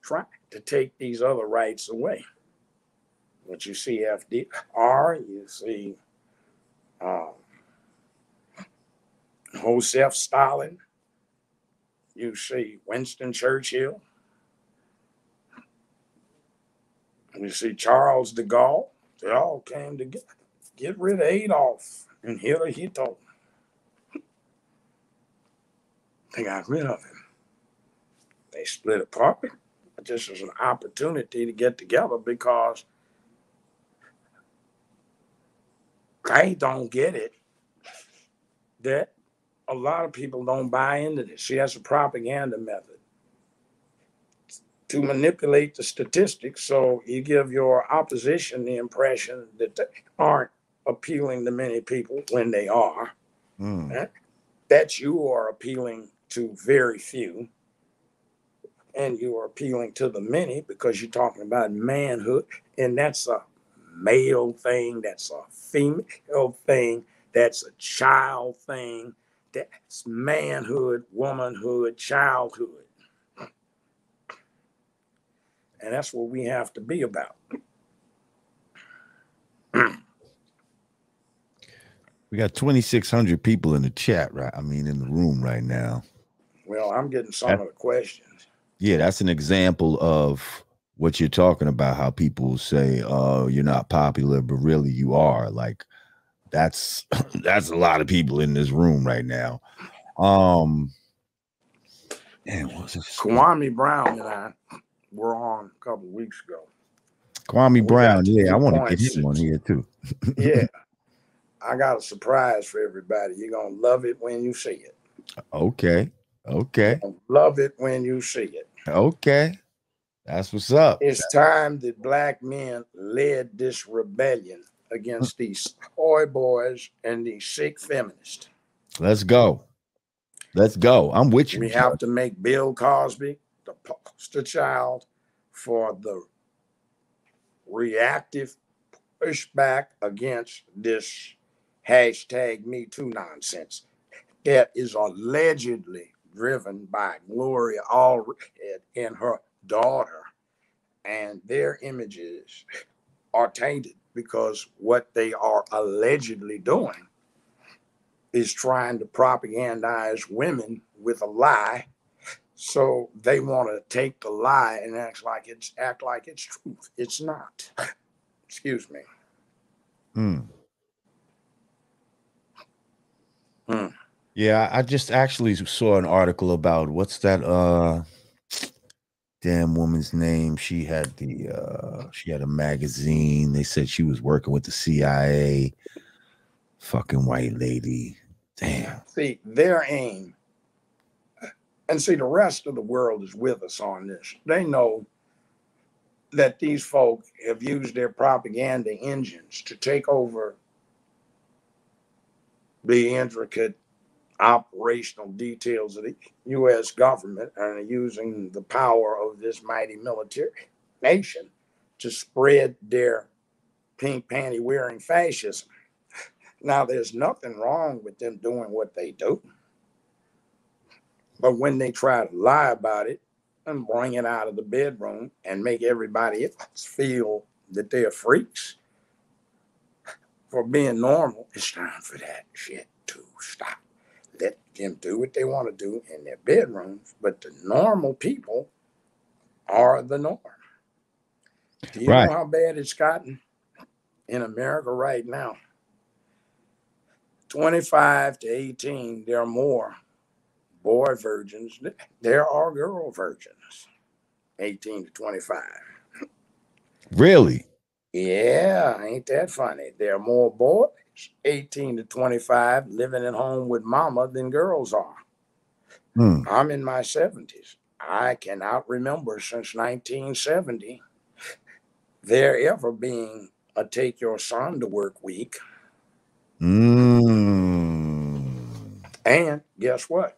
trying to take these other rights away. But you see F D R, you see um, Joseph Stalin, you see Winston Churchill, you see Charles de Gaulle. They all came to get, get rid of Adolf and Hitler. He told them. They got rid of him. They split apart. But this was an opportunity to get together because they don't get it that a lot of people don't buy into this. See, that's a propaganda method to manipulate the statistics so you give your opposition the impression that they aren't appealing to many people when they are. Mm. That, that you are appealing to very few, and you are appealing to the many because you're talking about manhood, and that's a male thing, that's a female thing, that's a child thing, that's manhood, womanhood, childhood. And that's what we have to be about. We got twenty-six hundred people in the chat, right? I mean, in the room right now. Well, I'm getting some that, of the questions. Yeah, that's an example of what you're talking about, how people say, oh, you're not popular, but really you are. Like, that's that's a lot of people in this room right now. Um, man, what's this? Kwame Brown and I were on a couple of weeks ago. Kwame Brown, yeah, I want to get him on here too. Yeah, I got a surprise for everybody. You're gonna love it when you see it. Okay, okay. Love it when you see it. Okay, that's what's up. It's time that black men led this rebellion against these soy boys and these sick feminists. Let's go. Let's go. I'm with you. We have to make Bill Cosby the poster child for the reactive pushback against this hashtag Me Too nonsense that is allegedly driven by Gloria Allred and her daughter, and their images are tainted because what they are allegedly doing is trying to propagandize women with a lie. So they want to take the lie and act like it's act like it's truth. It's not. Excuse me. Hmm. Mm. Yeah, I just actually saw an article about what's that uh damn woman's name. She had the uh she had a magazine. They said she was working with the C I A. Fucking white lady. Damn. See, their aim. And see, the rest of the world is with us on this. They know that these folk have used their propaganda engines to take over the intricate operational details of the U S government and are using the power of this mighty military nation to spread their pink panty wearing fascism. Now, there's nothing wrong with them doing what they do. But when they try to lie about it and bring it out of the bedroom and make everybody else feel that they're freaks for being normal, it's time for that shit to stop. Let them do what they want to do in their bedrooms, but the normal people are the norm. Do you right. know how bad it's gotten in America right now? twenty-five to eighteen, there are more boy virgins, there are girl virgins, eighteen to twenty-five. Really? Yeah, ain't that funny? There are more boys, eighteen to twenty-five, living at home with mama than girls are. Hmm. I'm in my seventies. I cannot remember since nineteen seventy there ever being a take your son to work week. Mm. And guess what?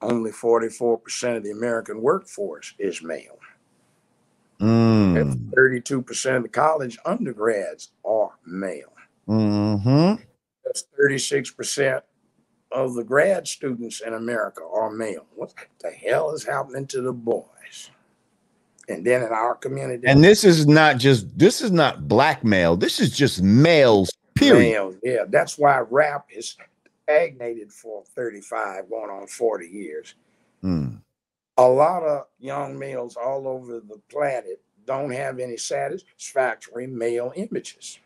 Only forty-four percent of the American workforce is male. Mm. thirty-two percent of the college undergrads are male. Mm-hmm. That's thirty-six percent of the grad students in America are male. What the hell is happening to the boys? And then in our community. And this is not just, this is not black male. This is just males, period. Males, yeah. That's why rap is stagnated for thirty-five, going on forty years. Mm. A lot of young males all over the planet don't have any satisfactory male images.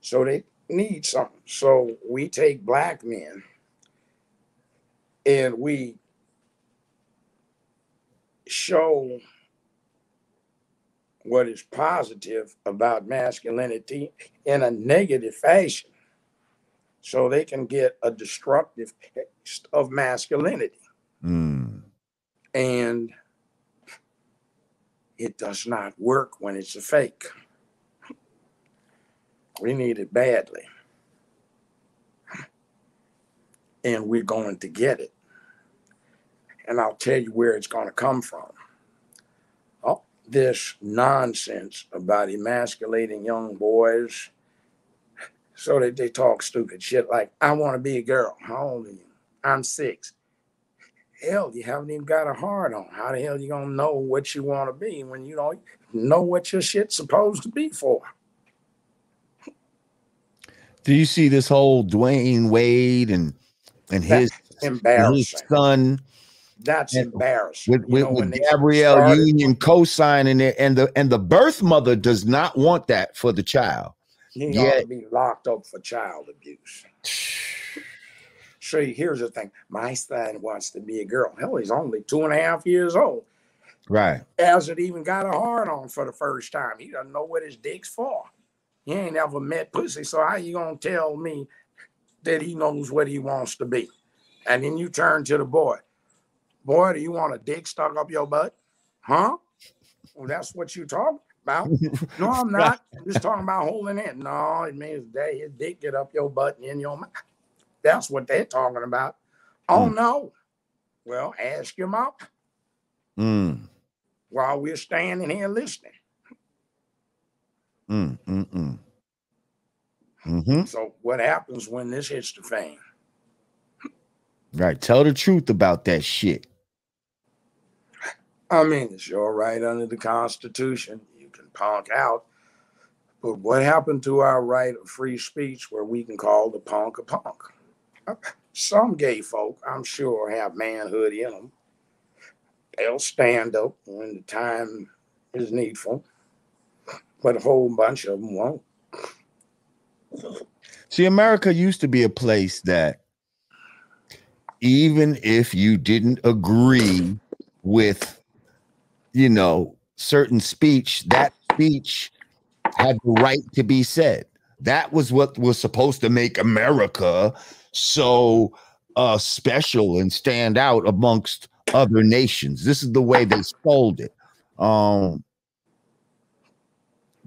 So they need something. So we take black men and we show what is positive about masculinity in a negative fashion so they can get a destructive taste of masculinity. Mm. And it does not work when it's a fake. We need it badly. And we're going to get it. And I'll tell you where it's going to come from. All this nonsense about emasculating young boys so that they talk stupid shit like, I want to be a girl. How old are you? I'm six. Hell, you haven't even got a heart on. How the hell you going to know what you want to be when you don't know what your shit's supposed to be for? Do you see this whole Dwayne Wade and and his, his son? That's and embarrassing. With, with, you know, with Gabrielle started, Union co-signing it, and the and the birth mother does not want that for the child. He ought to be locked up for child abuse. See, here's the thing. My son wants to be a girl. Hell, he's only two and a half years old. Right. Hasn't even got a hard on for the first time. He doesn't know what his dick's for. He ain't ever met pussy, so how you gonna tell me that he knows what he wants to be? And then you turn to the boy. Boy, do you want a dick stuck up your butt? Huh? Well, that's what you talking about. No, I'm not. I'm just talking about holding it. No, it means that his dick get up your butt and in your mouth. That's what they're talking about. Oh, mm. no. Well, ask your mom. Mm. While we're standing here listening. Mm, mm, mm. Mm-hmm. So what happens when this hits the fan? Right. Tell the truth about that shit. I mean, it's your right under the Constitution. You can punk out. But what happened to our right of free speech where we can call the punk a punk? Some gay folk, I'm sure, have manhood in them. They'll stand up when the time is needful. But a whole bunch of them won't. See, America used to be a place that even if you didn't agree with, you know, certain speech, that speech had the right to be said. That was what was supposed to make America so uh, special and stand out amongst other nations. This is the way they sold it. Um,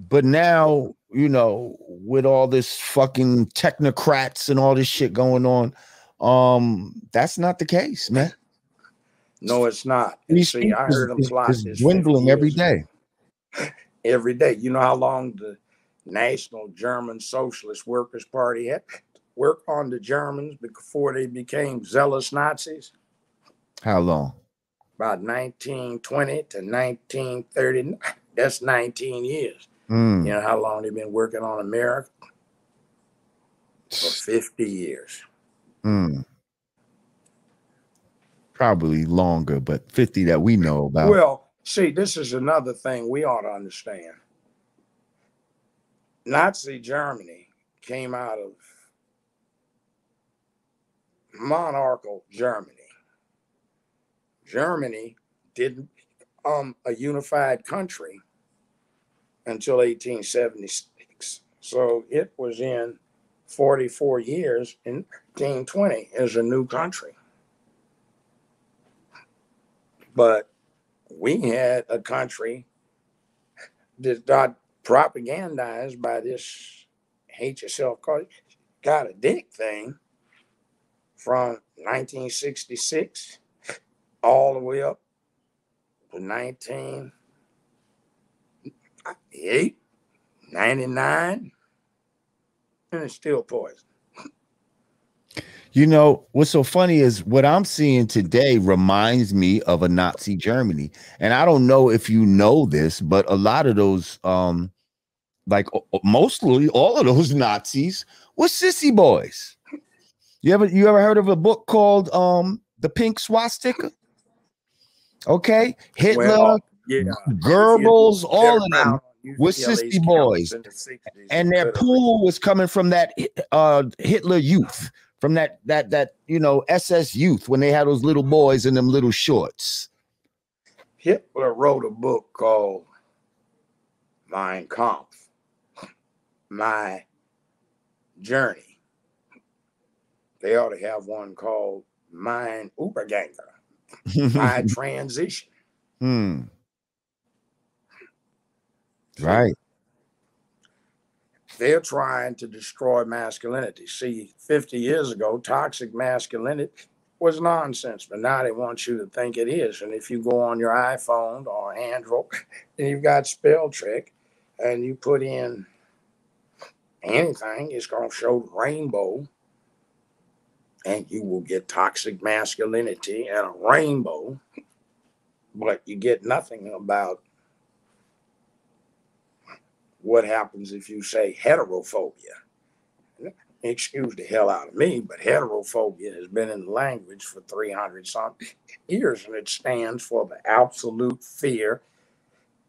But now, you know, with all this fucking technocrats and all this shit going on, um, that's not the case, man. No, it's not. And see, I heard them plot this. It's dwindling every day. Every day. You know how long the National German Socialist Workers' Party had to work on the Germans before they became zealous Nazis? How long? About nineteen twenty to nineteen thirty-nine. That's nineteen years. Mm. You know how long they've been working on America? For fifty years. Mm. Probably longer, but fifty that we know about. Well, see, this is another thing we ought to understand. Nazi Germany came out of monarchical Germany. Germany didn't become a unified country until eighteen seventy-six. So it was in forty-four years in eighteen twenty as a new country. But we had a country that got propagandized by this hate yourself got a dick thing from nineteen sixty-six all the way up to nineteen. Eight, ninety-nine, and it's still poison. You know, what's so funny is what I'm seeing today reminds me of a Nazi Germany. And I don't know if you know this, but a lot of those, um, like mostly all of those Nazis were sissy boys. You ever, you ever heard of a book called um, The Pink Swastika? Okay. Hitler, well, yeah. Goebbels, yeah. all of them were sissy boys. And their pool was coming from that uh, Hitler Youth. From that, that, that, you know, S S Youth, when they had those little boys in them little shorts. Hitler wrote a book called Mein Kampf, My Journey. They ought to have one called Mein Überganger, My Transition. Hmm. Right. They're trying to destroy masculinity. See, fifty years ago, toxic masculinity was nonsense, but now they want you to think it is. And if you go on your iPhone or Android, and you've got spell check, and you put in anything, it's going to show rainbow, and you will get toxic masculinity and a rainbow, but you get nothing about what happens if you say heterophobia. Excuse the hell out of me, but heterophobia has been in the language for three hundred something years, and it stands for the absolute fear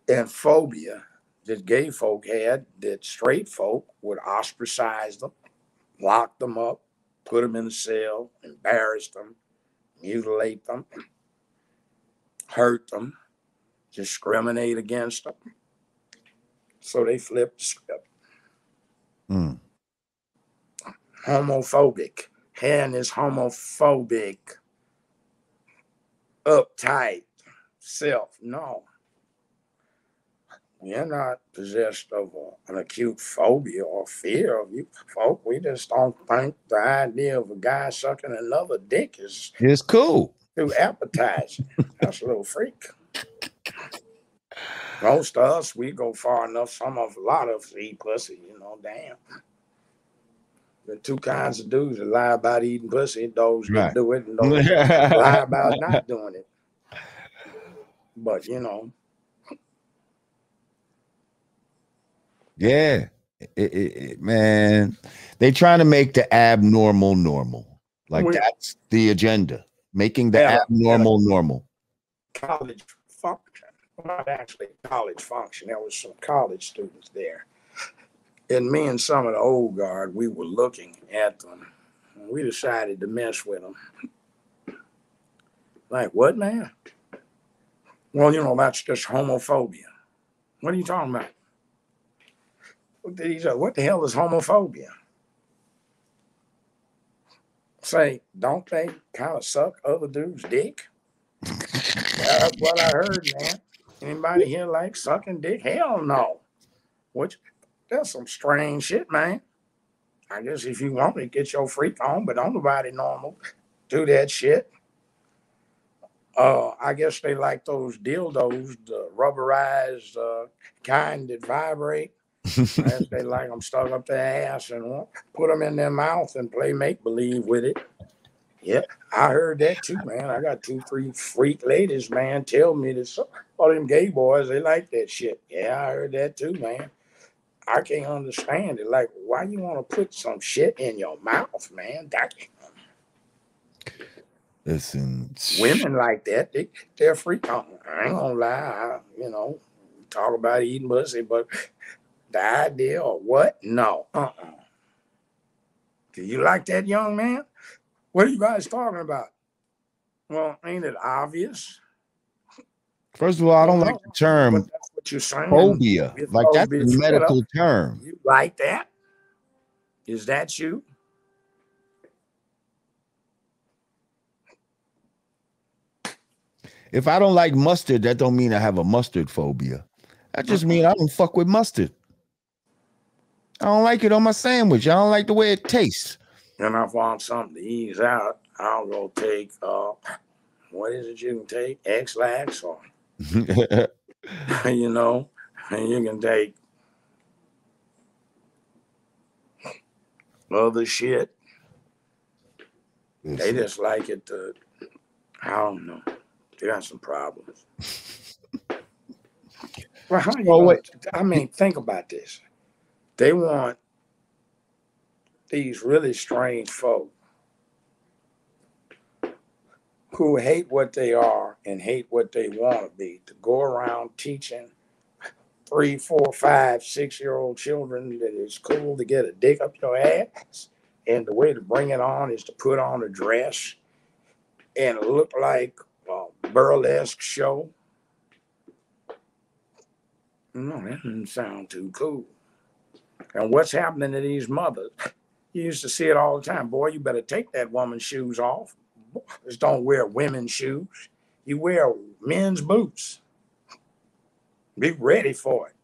and phobia that gay folk had, that straight folk would ostracize them, lock them up, put them in a cell, embarrass them, mutilate them, hurt them, discriminate against them. So they flipped the script. Mm. Homophobic. Hen is homophobic. Uptight. Self. No. We're not possessed of an acute phobia or fear of you folk. We just don't think the idea of a guy sucking another dick is it's cool. Too appetizing. That's a little freak. Most of us, we go far enough. Some of a lot of us eat pussy, you know, damn. There are two kinds of dudes that lie about eating pussy, those right. that do it, and those that lie about not doing it. But, you know. Yeah, it, it, it, man. They trying to make the abnormal normal. Like, we, that's the agenda, making the yeah, abnormal yeah. normal. College function. Not actually a college function. There was some college students there. And me and some of the old guard, we were looking at them. And we decided to mess with them. Like, what now? Well, you know, that's just homophobia. What are you talking about? He's like, what the hell is homophobia? Say, don't they kind of suck other dudes' dick? That's what I heard, man. Anybody here like sucking dick? Hell no. Which, that's some strange shit, man. I guess if you want to get your freak on, but don't nobody normal do that shit. Uh, I guess they like those dildos, the rubberized uh, kind that vibrate. They like them stuck up their ass and put them in their mouth and play make-believe with it. Yeah, I heard that too, man. I got two, three freak ladies, man, tell me that some, all them gay boys, they like that shit. Yeah, I heard that too, man. I can't understand it. Like, why you want to put some shit in your mouth, man? That, listen. Women like that, they, they're freak on. I ain't gonna lie. I, you know, talk about eating pussy, but the idea or what? No. Uh-uh. Do you like that, young man? What are you guys talking about? Well, ain't it obvious? First of all, I don't no, like the term but that's what you're saying. Phobia. It's like, that's a medical term. You like that? Is that you? If I don't like mustard, that don't mean I have a mustard phobia. That just means I don't fuck with mustard. I don't like it on my sandwich. I don't like the way it tastes. And I want something to ease out, I'll go take, uh, what is it you can take? X-Lax or, you know, and you can take other shit. Mm-hmm. They just like it to, I don't know. They got some problems. Well, how you oh, gonna, I mean, think about this. They want these really strange folk who hate what they are and hate what they want to be to go around teaching three, four, five, six-year-old children that it's cool to get a dick up your ass, and the way to bring it on is to put on a dress and look like a burlesque show. No, that doesn't sound too cool. And what's happening to these mothers? You used to see it all the time. Boy, you better take that woman's shoes off. Just don't wear women's shoes. You wear men's boots. Be ready for it.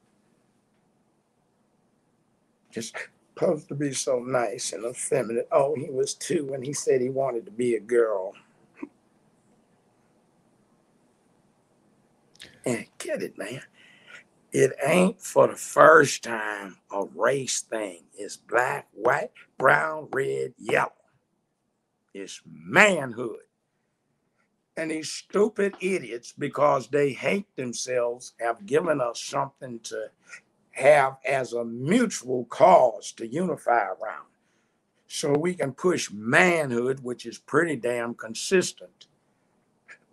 Just supposed to be so nice and effeminate. Oh, he was two and he said he wanted to be a girl. And get it, man. It ain't for the first time a race thing. It's black, white, brown, red, yellow. It's manhood. And these stupid idiots, because they hate themselves, have given us something to have as a mutual cause to unify around. So we can push manhood, which is pretty damn consistent,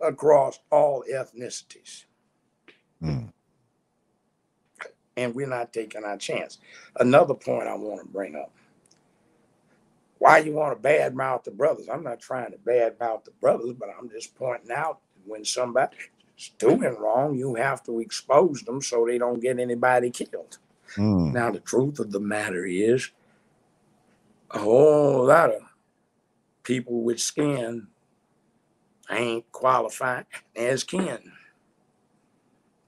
across all ethnicities. Mm. And we're not taking our chance. Another point I want to bring up. Why you want to badmouth the brothers? I'm not trying to badmouth the brothers, but I'm just pointing out when somebody's doing wrong, you have to expose them so they don't get anybody killed. Mm. Now, the truth of the matter is a whole lot of people with skin ain't qualified as kin.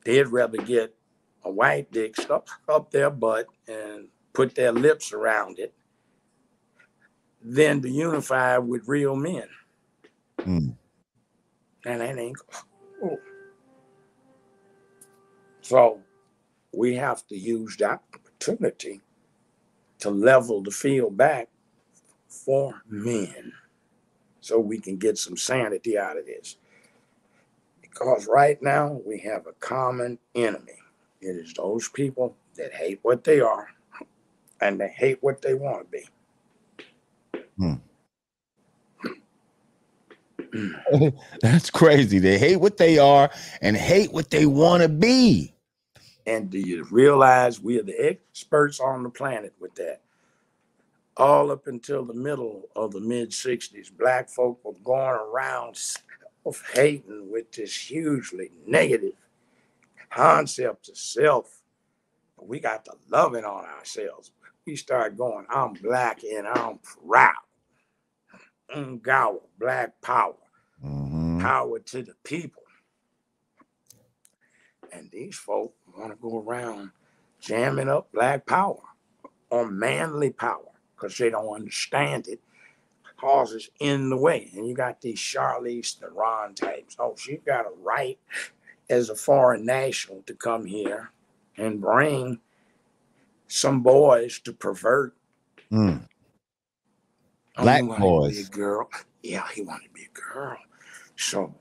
They'd rather get a white dick stuck up their butt and put their lips around it than to unify with real men. Mm. And that ain't cool. So we have to use the opportunity to level the field back for men so we can get some sanity out of this. Because right now we have a common enemy. It is those people that hate what they are and they hate what they want to be. Hmm. That's crazy. They hate what they are and hate what they want to be. And do you realize we are the experts on the planet with that? All up until the middle of the mid sixties, black folk were going around self-hating with this hugely negative concept of self. But we got the loving on ourselves. We start going, I'm black and I'm proud. Ngawa, black power. Mm-hmm. Power to the people. And these folk want to go around jamming up black power or manly power because they don't understand it. Causes in the way. And you got these Charlize Theron types. Oh, she got a right as a foreign national to come here and bring some boys to pervert. Mm. Black oh, boys. To be a girl. Yeah, he wanted to be a girl. So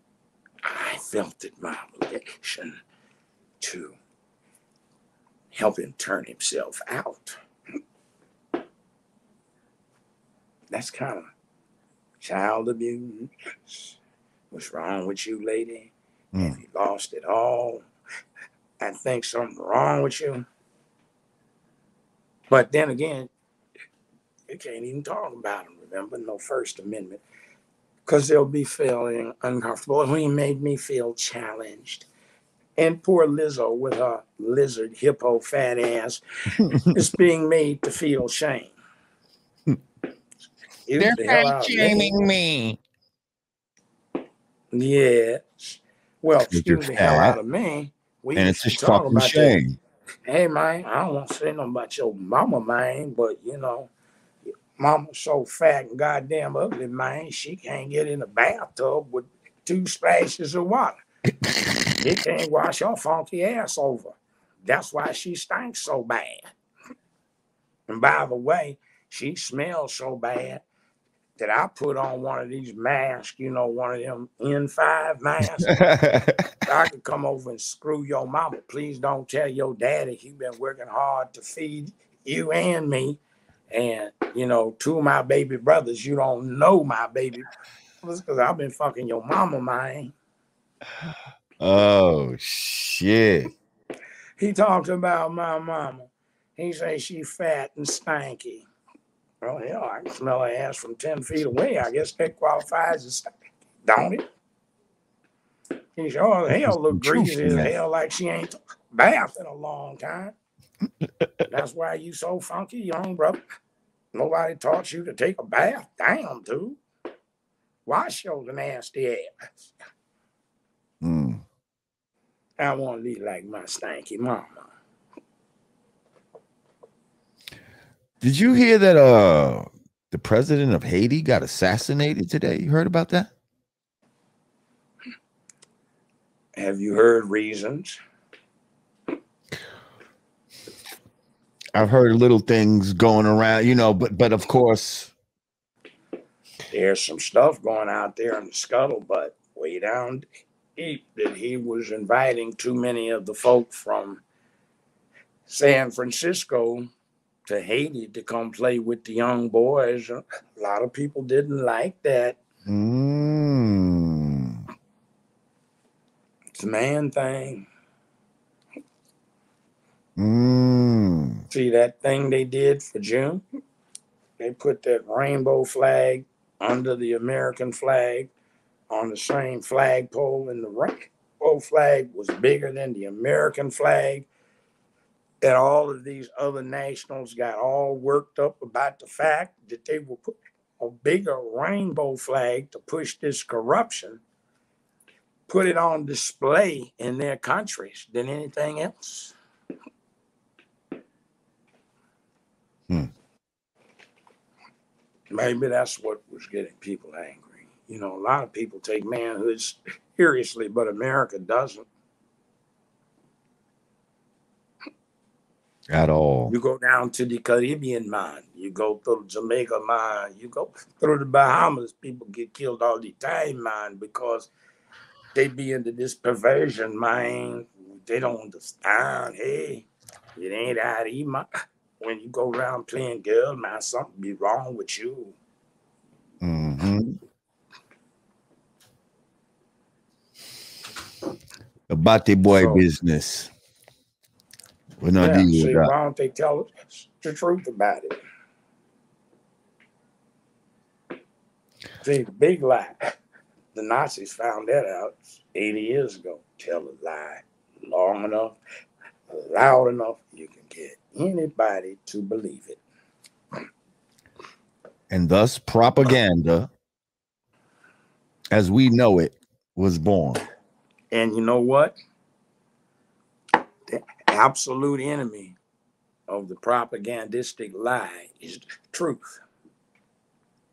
I felt it my obligation to help him turn himself out. That's kind of child abuse. What's wrong with you, lady? Mm. Have you lost it all? I think something's wrong with you. But then again, you can't even talk about them, remember? No First Amendment. Because they'll be feeling uncomfortable. He made me feel challenged. And poor Lizzo with her lizard hippo fat ass is being made to feel shame. They're not shaming me. Yeah. Well, excuse me, hell out of me. We and it's just talk about shame. That. Hey, man, I don't want to say nothing about your mama, man, but, you know, mama's so fat and goddamn ugly, man, she can't get in the bathtub with two splashes of water. It can't wash your funky ass over. That's why she stinks so bad. And by the way, she smells so bad that I put on one of these masks, you know, one of them N five masks. I could come over and screw your mama. Please don't tell your daddy he's been working hard to feed you and me. And, you know, two of my baby brothers, you don't know my baby brothers because I've been fucking your mama, man. Oh, shit. He talked about my mama. He say she fat and stanky. Well, hell, I can smell her ass from ten feet away. I guess that qualifies as stanky, don't it? He said, oh, hell, look greasy as hell, like she ain't bathed in a long time. That's why you so funky, young brother. Nobody taught you to take a bath. Damn, dude. Wash your nasty ass. Mm. I want to be like my stanky mama. Did you hear that uh, the president of Haiti got assassinated today? You heard about that? Have you heard reasons? I've heard little things going around, you know, but but of course, there's some stuff going out there in the scuttlebutt way down deep that he was inviting too many of the folk from San Francisco to Haiti to come play with the young boys. A lot of people didn't like that. Mm. It's a man thing. Mm. See that thing they did for June? They put that rainbow flag under the American flag on the same flagpole, and the rainbow flag was bigger than the American flag. And all of these other nationals got all worked up about the fact that they will put a bigger rainbow flag to push this corruption, put it on display in their countries than anything else. Hmm. Maybe that's what was getting people angry. You know, a lot of people take manhood seriously, but America doesn't. At all. You go down to the Caribbean mine. You go through Jamaica mine. You go through the Bahamas. People get killed all the time, mine, because they be into this perversion, mine. They don't understand. Hey, it ain't out of my. When you go around playing girl, man, something be wrong with you. Mm-hmm. About the boy so, business. We're not yeah, dealing with that. Why don't they tell us the truth about it? See, the big lie. The Nazis found that out eighty years ago. Tell a lie long enough, loud enough, you can get anybody to believe it. And thus propaganda, as we know it, was born. And you know what? The absolute enemy of the propagandistic lie is the truth.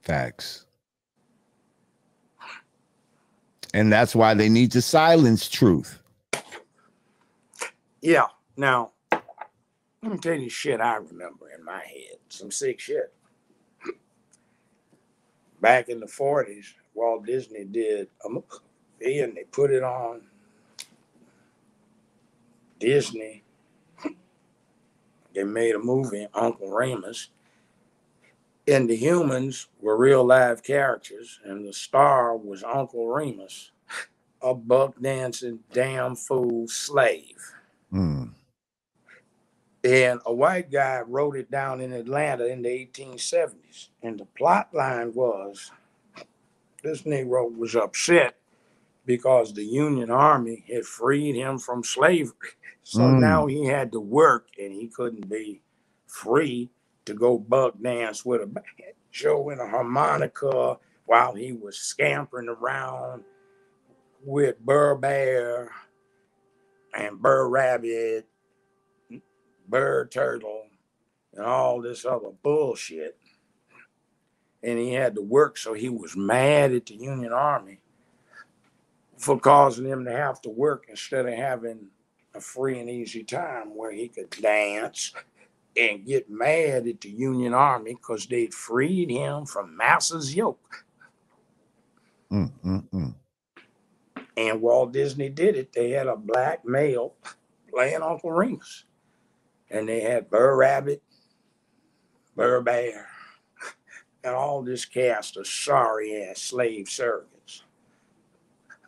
Facts. And that's why they need to silence truth. Yeah. Now, let me tell you shit I remember in my head. Some sick shit. Back in the forties, Walt Disney did a movie and they put it on Disney. They made a movie, Uncle Remus. And the humans were real live characters and the star was Uncle Remus, a buck dancing, damn fool slave. Hmm. And a white guy wrote it down in Atlanta in the eighteen seventies. And the plot line was, this Negro was upset because the Union Army had freed him from slavery. So mm. now he had to work and he couldn't be free to go buck dance with a banjo show and a harmonica while he was scampering around with Burr Bear and Burr Rabbit, Burr Turtle, and all this other bullshit. And he had to work, so he was mad at the Union Army for causing him to have to work instead of having a free and easy time where he could dance, and get mad at the Union Army because they'd freed him from Massa's yoke. Mm, mm, mm. And Walt Disney did it. They had a black male playing Uncle Remus. And they had Burr Rabbit, Burr Bear, and all this cast of sorry-ass slave surrogates.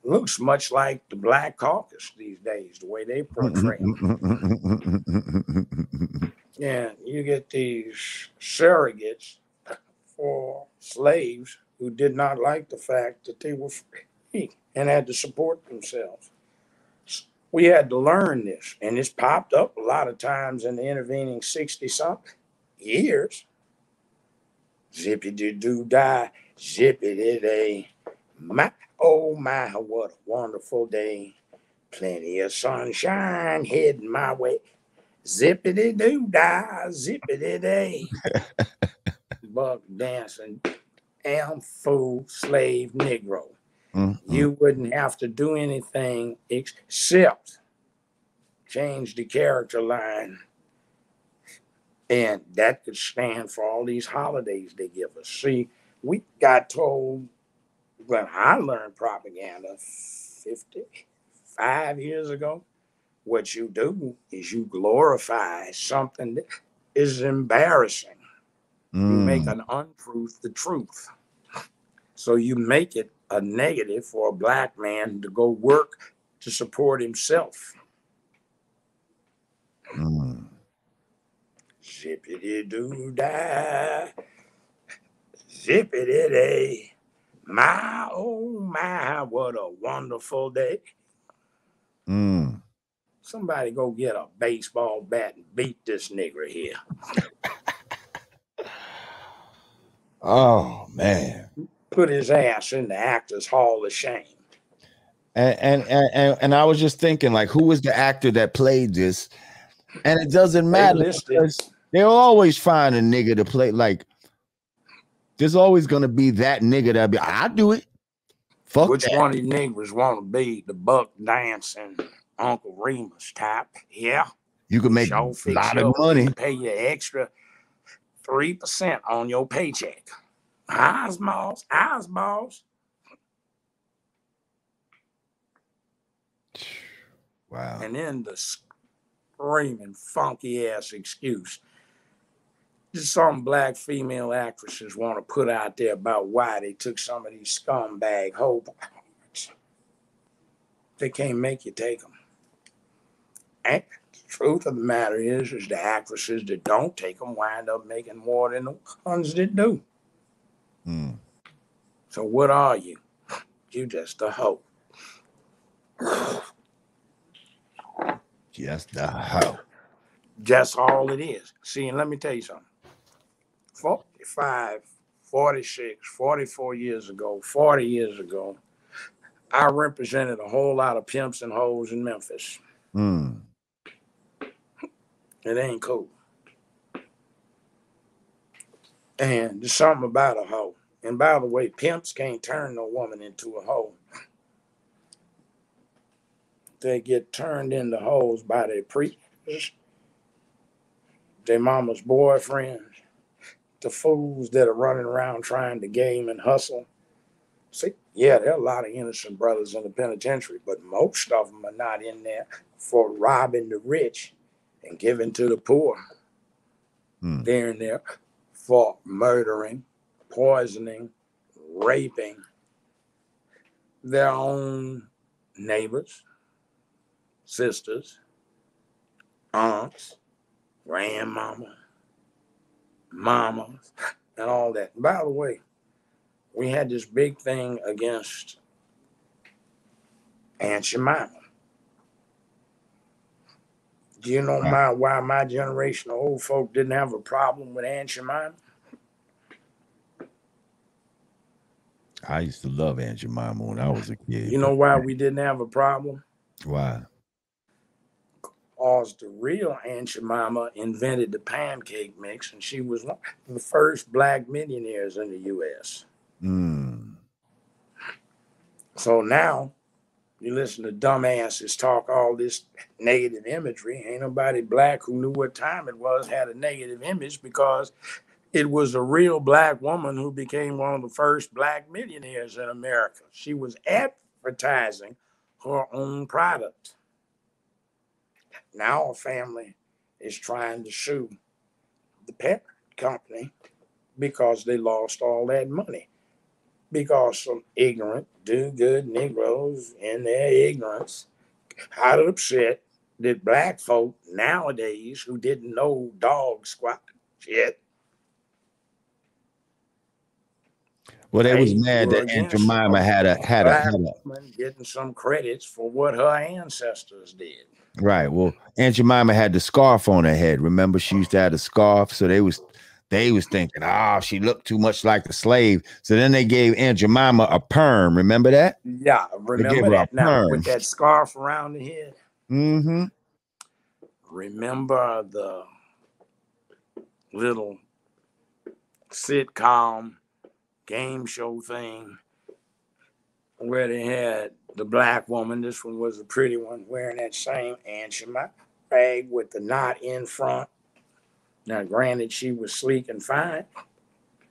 Looks much like the Black Caucus these days, the way they portray them. Yeah, you get these surrogates for slaves who did not like the fact that they were free and had to support themselves. We had to learn this, and it's popped up a lot of times in the intervening sixty-something years. Zippity-doo-dah, zippity-day. My, oh my, what a wonderful day. Plenty of sunshine heading my way. Zippity-doo-dah, zippity-day. Buck dancing, am fool, slave, Negro. Mm-hmm. You wouldn't have to do anything except change the character line. And that could stand for all these holidays they give us. See, we got told, when I learned propaganda fifty-five years ago, what you do is you glorify something that is embarrassing. Mm. You make an untruth the truth. So you make it a negative for a black man to go work to support himself. Mm. Zippity-doo-dah, zippity-day, my, oh my, what a wonderful day. Mm. Somebody go get a baseball bat and beat this nigger here. Oh, man. Put his ass in the Actors Hall of Shame. And, and and and I was just thinking, like, who was the actor that played this? And it doesn't matter. They'll always find a nigga to play. Like, there's always gonna be that nigga that'll be, I do it. Fuck Which that. One of these niggas wanna be the buck dancing Uncle Remus type? Yeah. You can make Show a lot of money. Pay you extra three percent on your paycheck. Eyes, balls, eyes, balls. Wow. And then the screaming, funky ass excuse that some black female actresses want to put out there about why they took some of these scumbag hoe parts. They can't make you take them. And the truth of the matter is, is the actresses that don't take them wind up making more than the ones that do. Mm. So what are you? You just a hoe. Just a hoe. That's all it is. See, and let me tell you something. forty-five, forty-six, forty-four years ago, forty years ago, I represented a whole lot of pimps and hoes in Memphis. Mm. It ain't cool. And there's something about a hoe. And by the way, pimps can't turn no woman into a hoe. They get turned into hoes by their preachers, their mama's boyfriends, the fools that are running around trying to game and hustle. See, yeah, there are a lot of innocent brothers in the penitentiary, but most of them are not in there for robbing the rich and giving to the poor. Mm. They're in there for murdering, poisoning, raping their own neighbors, sisters, aunts, grandmama, mamas, and all that. By the way, we had this big thing against Aunt Jemima. Do you know my, why my generation of old folk didn't have a problem with Aunt Jemima? I used to love Aunt Jemima when I was a kid. You know why we didn't have a problem? Why? Because the real Aunt Jemima invented the pancake mix, and she was one of the first black millionaires in the U S Mm. So now You listen to dumbasses talk all this negative imagery. Ain't nobody black who knew what time it was had a negative image, because it was a real black woman who became one of the first black millionaires in America. She was advertising her own product. Now a family is trying to sue the parent company because they lost all that money, because some ignorant, do-good Negroes in their ignorance got upset that black folk nowadays who didn't know dog squat shit. Well, they was mad that Aunt Jemima had a had a had a getting some credits for what her ancestors did. Right. Well, Aunt Jemima had the scarf on her head. Remember, she used to have a scarf, so they was They was thinking, oh, she looked too much like a slave. So then they gave Aunt Jemima a perm. Remember that? Yeah, remember that now perm. With that scarf around the head. Mm-hmm. Remember the little sitcom game show thing where they had the black woman, this one was a pretty one, wearing that same Aunt Jemima rag with the knot in front. Now, granted, she was sleek and fine,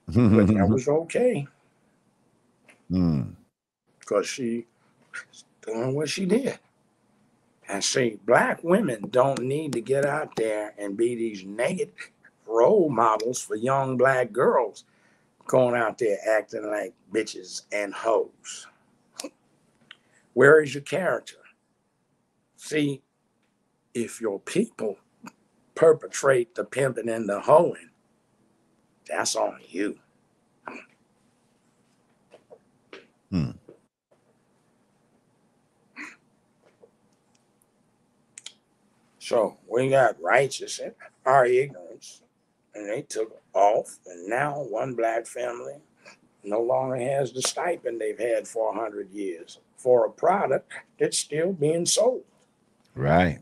but that was okay. Mm. Because she was doing what she did. And see, black women don't need to get out there and be these negative role models for young black girls going out there acting like bitches and hoes. Where is your character? See, if your people perpetrate the pimping and the hoeing, that's on you. Hmm. So we got righteous in our ignorance, and they took off, and now one black family no longer has the stipend they've had for a hundred years for a product that's still being sold. Right.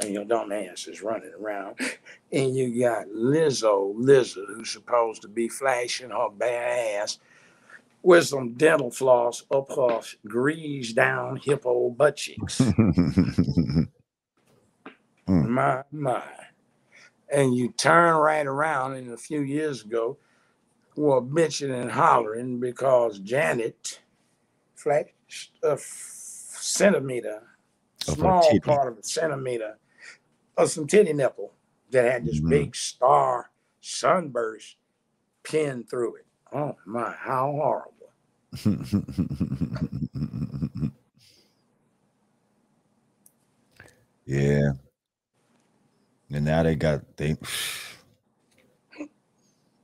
And your dumb ass is running around. And you got Lizzo, Lizzo, who's supposed to be flashing her bare ass with some dental floss up her grease down hippo butt cheeks. mm. My, my. And you turn right around, and a few years ago, were bitching and hollering because Janet flashed a centimeter, small of part of a centimeter, of some titty nipple that had this mm-hmm. big star sunburst pinned through it. Oh my, how horrible. Yeah. And now they got they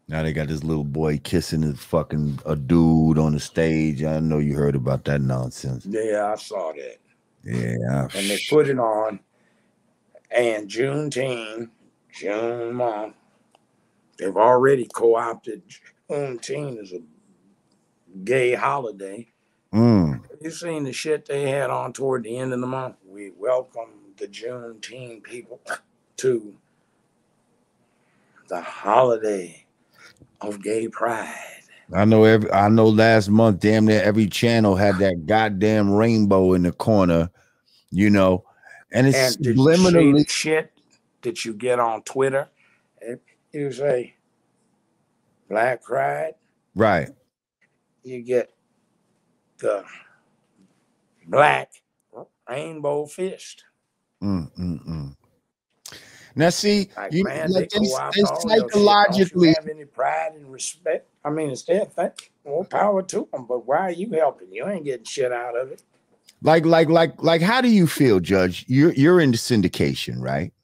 now they got this little boy kissing his fucking a dude on the stage. I know you heard about that nonsense. Yeah, I saw that. Yeah. And they put it on, and Juneteenth, June month, they've already co-opted Juneteenth as a gay holiday. Mm. Have you seen the shit they had on toward the end of the month? We welcome the Juneteenth people to the holiday of gay pride. I know every. I know last month, damn near every channel had that goddamn rainbow in the corner, you know, and it's and subliminally shit that you get on Twitter. You say black pride, right? You get the black rainbow fist. Mm, mm, mm. Now see, like, you, man, like it's, it's psychologically. Don't you have any pride and respect? I mean, instead, thank more power to them. But why are you helping? You ain't getting shit out of it. Like, like, like, like. How do you feel, Judge? You're you're into syndication, right?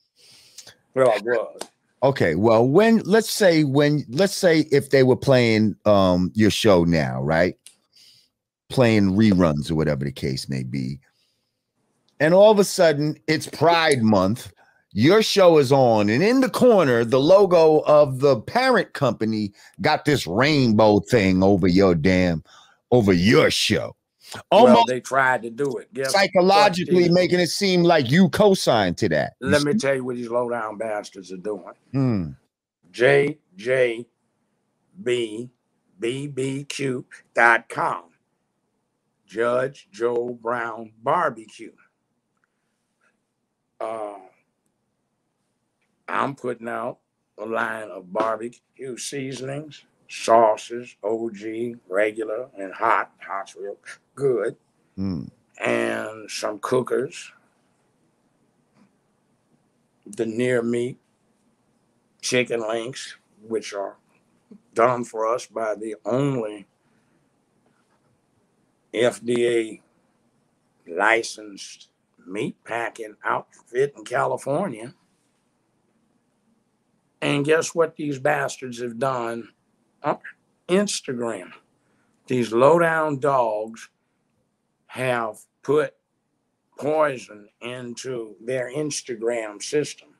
Well, I was. Okay. Well, when let's say when let's say if they were playing um your show now, right? Playing reruns or whatever the case may be, and all of a sudden it's Pride Month. Your show is on, and in the corner, the logo of the parent company got this rainbow thing over your damn, over your show. Almost well, they tried to do it. Guess psychologically it making it seem like you co-signed to that. Let me tell you what these low-down bastards are doing. Mm. J J B B Q dot com. Judge Joe Brown barbecue. Uh, I'm putting out a line of barbecue seasonings, sauces, O G, regular, and hot. Hot's real good. Mm. And some cookers, the near meat, chicken links, which are done for us by the only F D A licensed meat packing outfit in California. And guess what these bastards have done on Instagram? These low-down dogs have put poison into their Instagram system.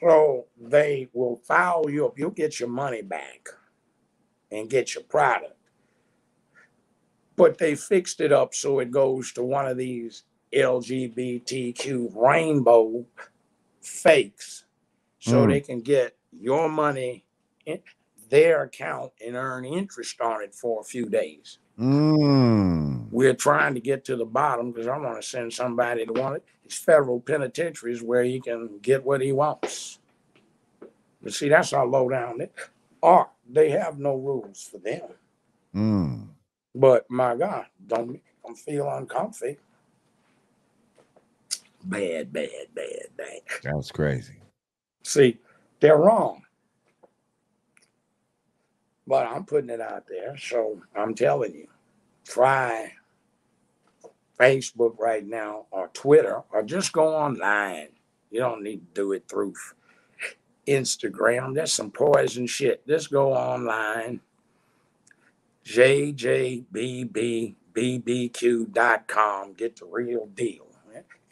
So they will foul you up. You'll get your money back and get your product. But they fixed it up so it goes to one of these L G B T Q rainbow fakes so mm. they can get your money in their account and earn interest on it for a few days. Mm. We're trying to get to the bottom because I want to send somebody to one of these federal penitentiaries where he can get what he wants. But see, that's how low down they are. They have no rules for them. Mm. But my God, don't make them feel uncomfy. Bad, bad, bad, bad. That was crazy. See, they're wrong. But I'm putting it out there, so I'm telling you, try Facebook right now or Twitter or just go online. You don't need to do it through Instagram. There's some poison shit. Just go online. J J B B B Q dot com. Get the real deal.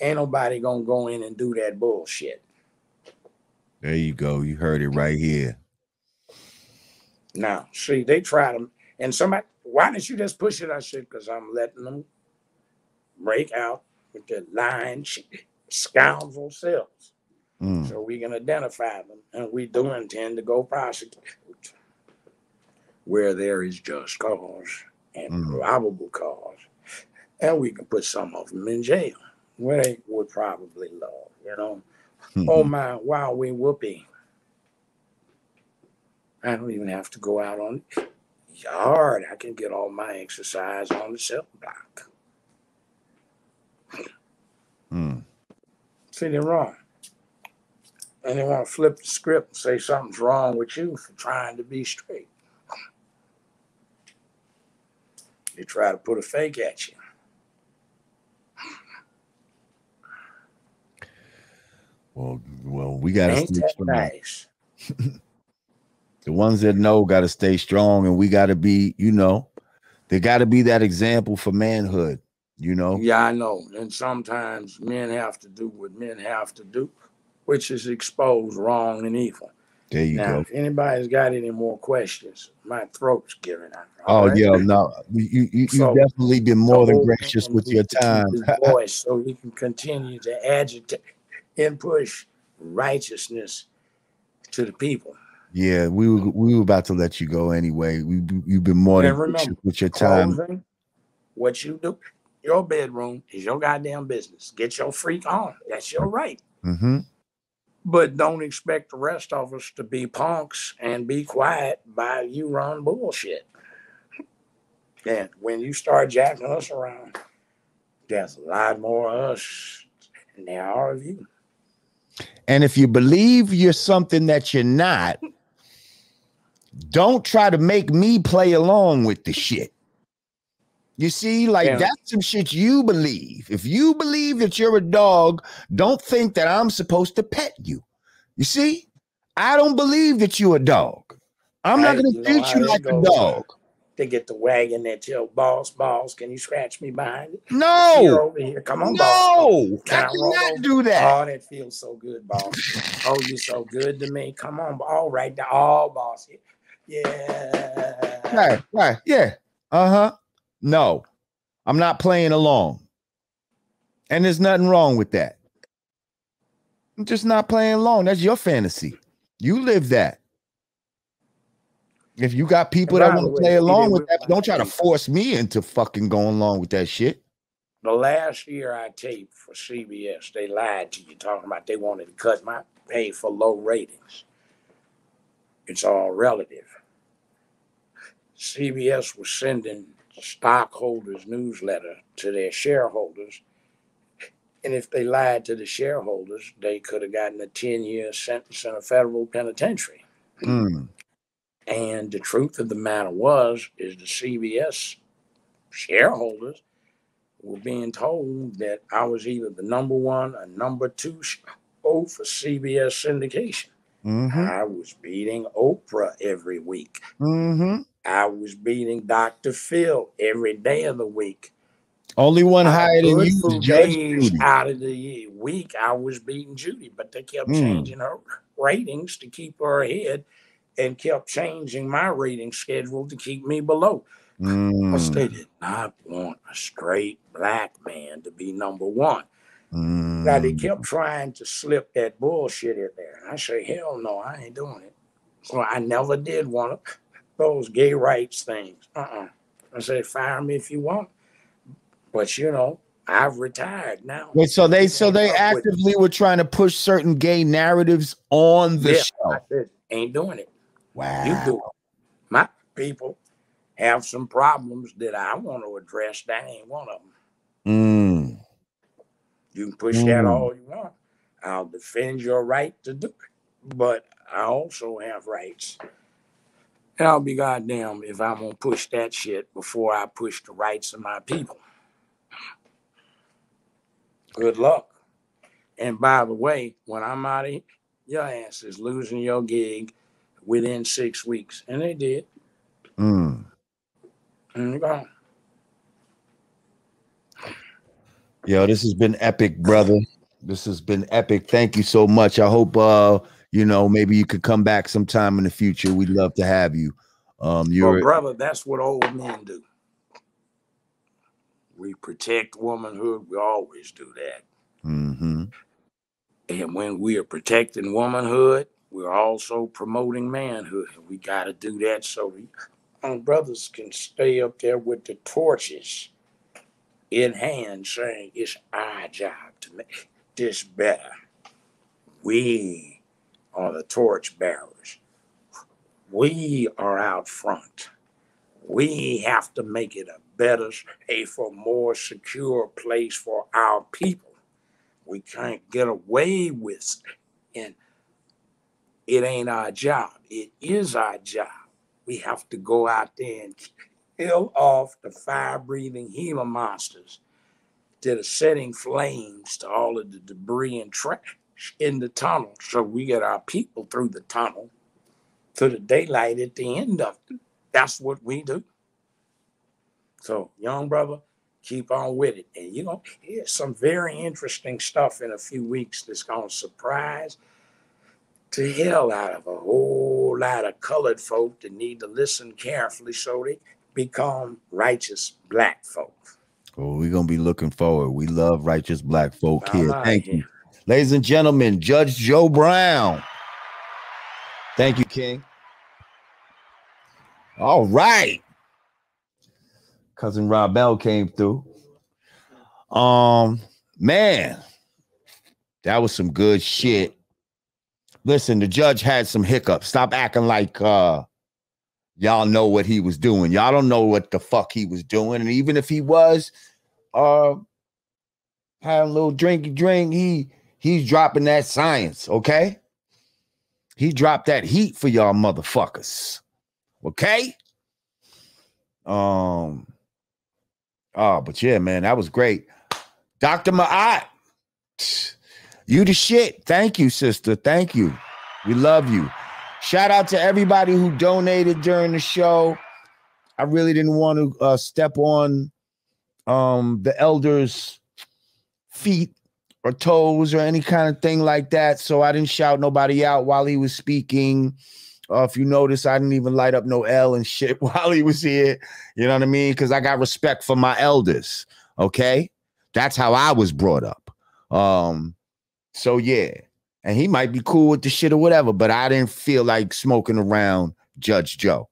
Ain't nobody gonna go in and do that bullshit. There you go. You heard it right here. Now, see, they tried them, and somebody, why didn't you just push it? I said, because I'm letting them break out with their lying, scoundrel selves. Mm. So we can identify them, and we do intend to go prosecute where there is just cause and mm. probable cause, and we can put some of them in jail where they would probably love, you know. Mm-hmm. Oh, my, wow, we whoopee. I don't even have to go out on the yard. I can get all my exercise on the cell block. Mm. See, they're wrong. And they want to flip the script and say something's wrong with you for trying to be straight. They try to put a fake at you. Well, well, we got to stay strong. Nice. The ones that know got to stay strong, and we got to be, you know, they got to be that example for manhood, you know? Yeah, I know. And sometimes men have to do what men have to do, which is expose wrong and evil. There you now, go. If anybody's got any more questions, my throat's giving out. Oh, right? Yeah, no. You, you, you've so, definitely been more than gracious with your time. Voice so he can continue to agitate and push righteousness to the people. Yeah, we were we were about to let you go anyway. We you've been more than remember, with your time. Closing, what you do, your bedroom is your goddamn business. Get your freak on. That's your right. Mm-hmm. But don't expect the rest of us to be punks and be quiet by you run bullshit. And when you start jacking us around, there's a lot more of us than there are of you. And if you believe you're something that you're not, don't try to make me play along with the shit. You see, like yeah. that's some shit you believe. If you believe that you're a dog, don't think that I'm supposed to pet you. You see, I don't believe that you're a dog. I'm I not going to treat you like a dog. They get the wagon that tell boss, boss, can you scratch me behind it? No. You're over here. Come on, no. boss. No, I cannot do that. Oh, that feels so good, boss. Oh, you're so good to me. Come on. All right. All boss. Yeah. Right, right. Yeah. Uh-huh. No, I'm not playing along. And there's nothing wrong with that. I'm just not playing along. That's your fantasy. You live that. If you got people that want to play along with that, don't try to force me into fucking going along with that shit. The last year I taped for C B S, they lied to you, talking about they wanted to cut my pay for low ratings. It's all relative. C B S was sending stockholders' newsletter to their shareholders, and if they lied to the shareholders, they could have gotten a ten-year sentence in a federal penitentiary. Mm. And the truth of the matter was, is the C B S shareholders were being told that I was either the number one or number two show for C B S syndication. Mm-hmm. I was beating Oprah every week. Mm-hmm. I was beating Doctor Phil every day of the week. Only one higher than you was Judge Judy. Out of the week, I was beating Judy, but they kept mm. changing her ratings to keep her ahead, and kept changing my rating schedule to keep me below. Mm. They did not want a straight black man to be number one. Mm. Now, they kept trying to slip that bullshit in there. I say, hell no, I ain't doing it. So I never did one of those gay rights things. Uh-uh. I said, fire me if you want. But, you know, I've retired now. Wait, so they so they actively were trying to push certain gay narratives on the yeah, show. I said, ain't doing it. Wow. You do it. My people have some problems that I want to address. That ain't one of them. Mm. You can push mm. that all you want. I'll defend your right to do it. But I also have rights. And I'll be goddamn if I'm going to push that shit before I push the rights of my people. Good luck. And by the way, when I'm out of here, your ass is losing your gig within six weeks. And they did. Mm. And they're gone. Yo, this has been epic, brother. This has been epic. Thank you so much. I hope, uh, you know, maybe you could come back sometime in the future. We'd love to have you. Um, you're well, brother, that's what old men do. We protect womanhood. We always do that. Mm-hmm. And when we are protecting womanhood, we're also promoting manhood. We got to do that so our brothers can stay up there with the torches in hand saying, it's our job to make this better. We are the torch bearers. We are out front. We have to make it a better, safer, more secure place for our people. We can't get away with it. And it ain't our job. It is our job. We have to go out there and kill off the fire-breathing Gila monsters that are setting flames to all of the debris and trash in the tunnel. So we get our people through the tunnel to the daylight at the end of it. That's what we do. So, young brother, keep on with it. And you're going to hear some very interesting stuff in a few weeks that's going to surprise to hell out of a whole lot of colored folk that need to listen carefully so they become righteous black folk. Oh, we're going to be looking forward. We love righteous black folk here. Thank you. Ladies and gentlemen, Judge Joe Brown. Thank you, King. All right. Cousin Rob Bell came through. Um, man, that was some good shit. Listen, the judge had some hiccups. Stop acting like uh, y'all know what he was doing. Y'all don't know what the fuck he was doing. And even if he was uh, having a little drinky drink, he he's dropping that science, okay? He dropped that heat for y'all motherfuckers, okay? Um. Oh, but yeah, man, that was great. Doctor Ma'at, you the shit. Thank you, sister. Thank you. We love you. Shout out to everybody who donated during the show. I really didn't want to uh, step on um, the elders' feet or toes or any kind of thing like that, so I didn't shout nobody out while he was speaking. Uh, if you notice, I didn't even light up no L and shit while he was here. You know what I mean? Because I got respect for my elders. Okay? That's how I was brought up. Um, so, yeah. And he might be cool with the shit or whatever, but I didn't feel like smoking around Judge Joe.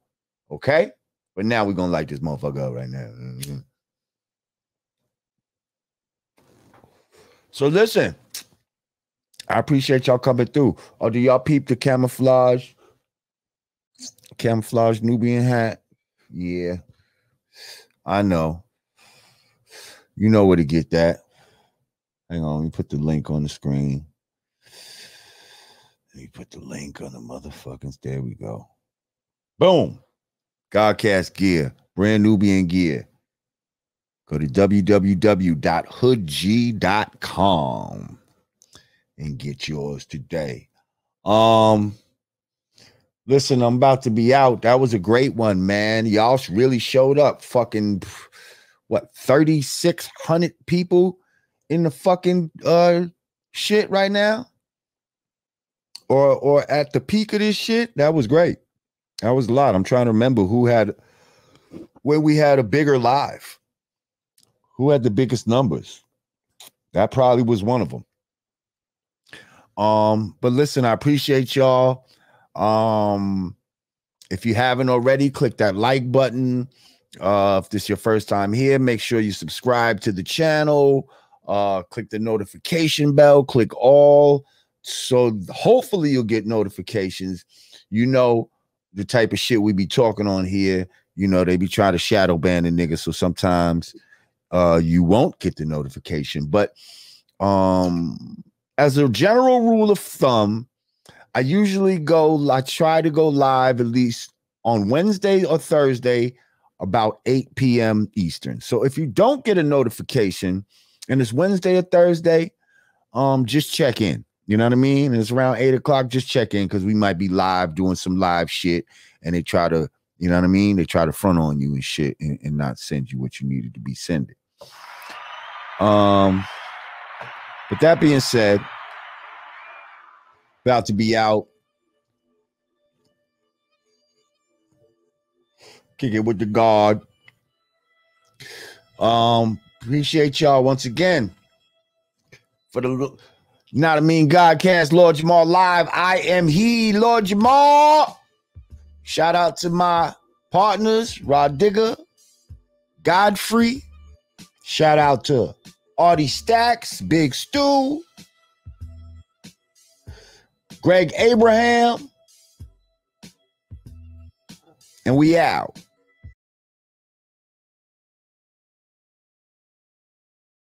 Okay? But now we're going to light this motherfucker up right now. Mm-hmm. So listen, I appreciate y'all coming through. Oh, do y'all peep the camouflage? Camouflage Nubian hat? Yeah. I know. You know where to get that. Hang on, let me put the link on the screen. Let me put the link on the motherfuckers. There we go. Boom. Godcast gear. Brand Nubian gear. Go to w w w dot hood g dot com and get yours today. Um, listen, I'm about to be out. That was a great one, man. Y'all really showed up. Fucking, what, thirty-six hundred people in the fucking uh, shit right now? Or, or at the peak of this shit? That was great. That was a lot. I'm trying to remember who had, where we had a bigger live. Who had the biggest numbers? That probably was one of them. Um, but listen, I appreciate y'all. Um, if you haven't already, click that like button. Uh, if this is your first time here, make sure you subscribe to the channel. Uh, click the notification bell. Click all. So hopefully you'll get notifications. You know the type of shit we be talking on here. You know they be trying to shadow ban the niggas, so sometimes... Uh, you won't get the notification, but um, as a general rule of thumb, I usually go, I try to go live at least on Wednesday or Thursday about eight p m Eastern. So if you don't get a notification and it's Wednesday or Thursday, um, just check in. You know what I mean? And it's around eight o'clock. Just check in because we might be live doing some live shit and they try to, you know what I mean? They try to front on you and shit and, and not send you what you needed to be sending. Um, but that being said, about to be out. Kick it with the guard. Um, appreciate y'all once again. For the Yanadameen Godcast, Lord Jamar live. I am he, Lord Jamar. Shout out to my partners, Rah Digga, Godfrey. Shout out to Artie Stacks, Big Stu, Greg Abraham. And we out.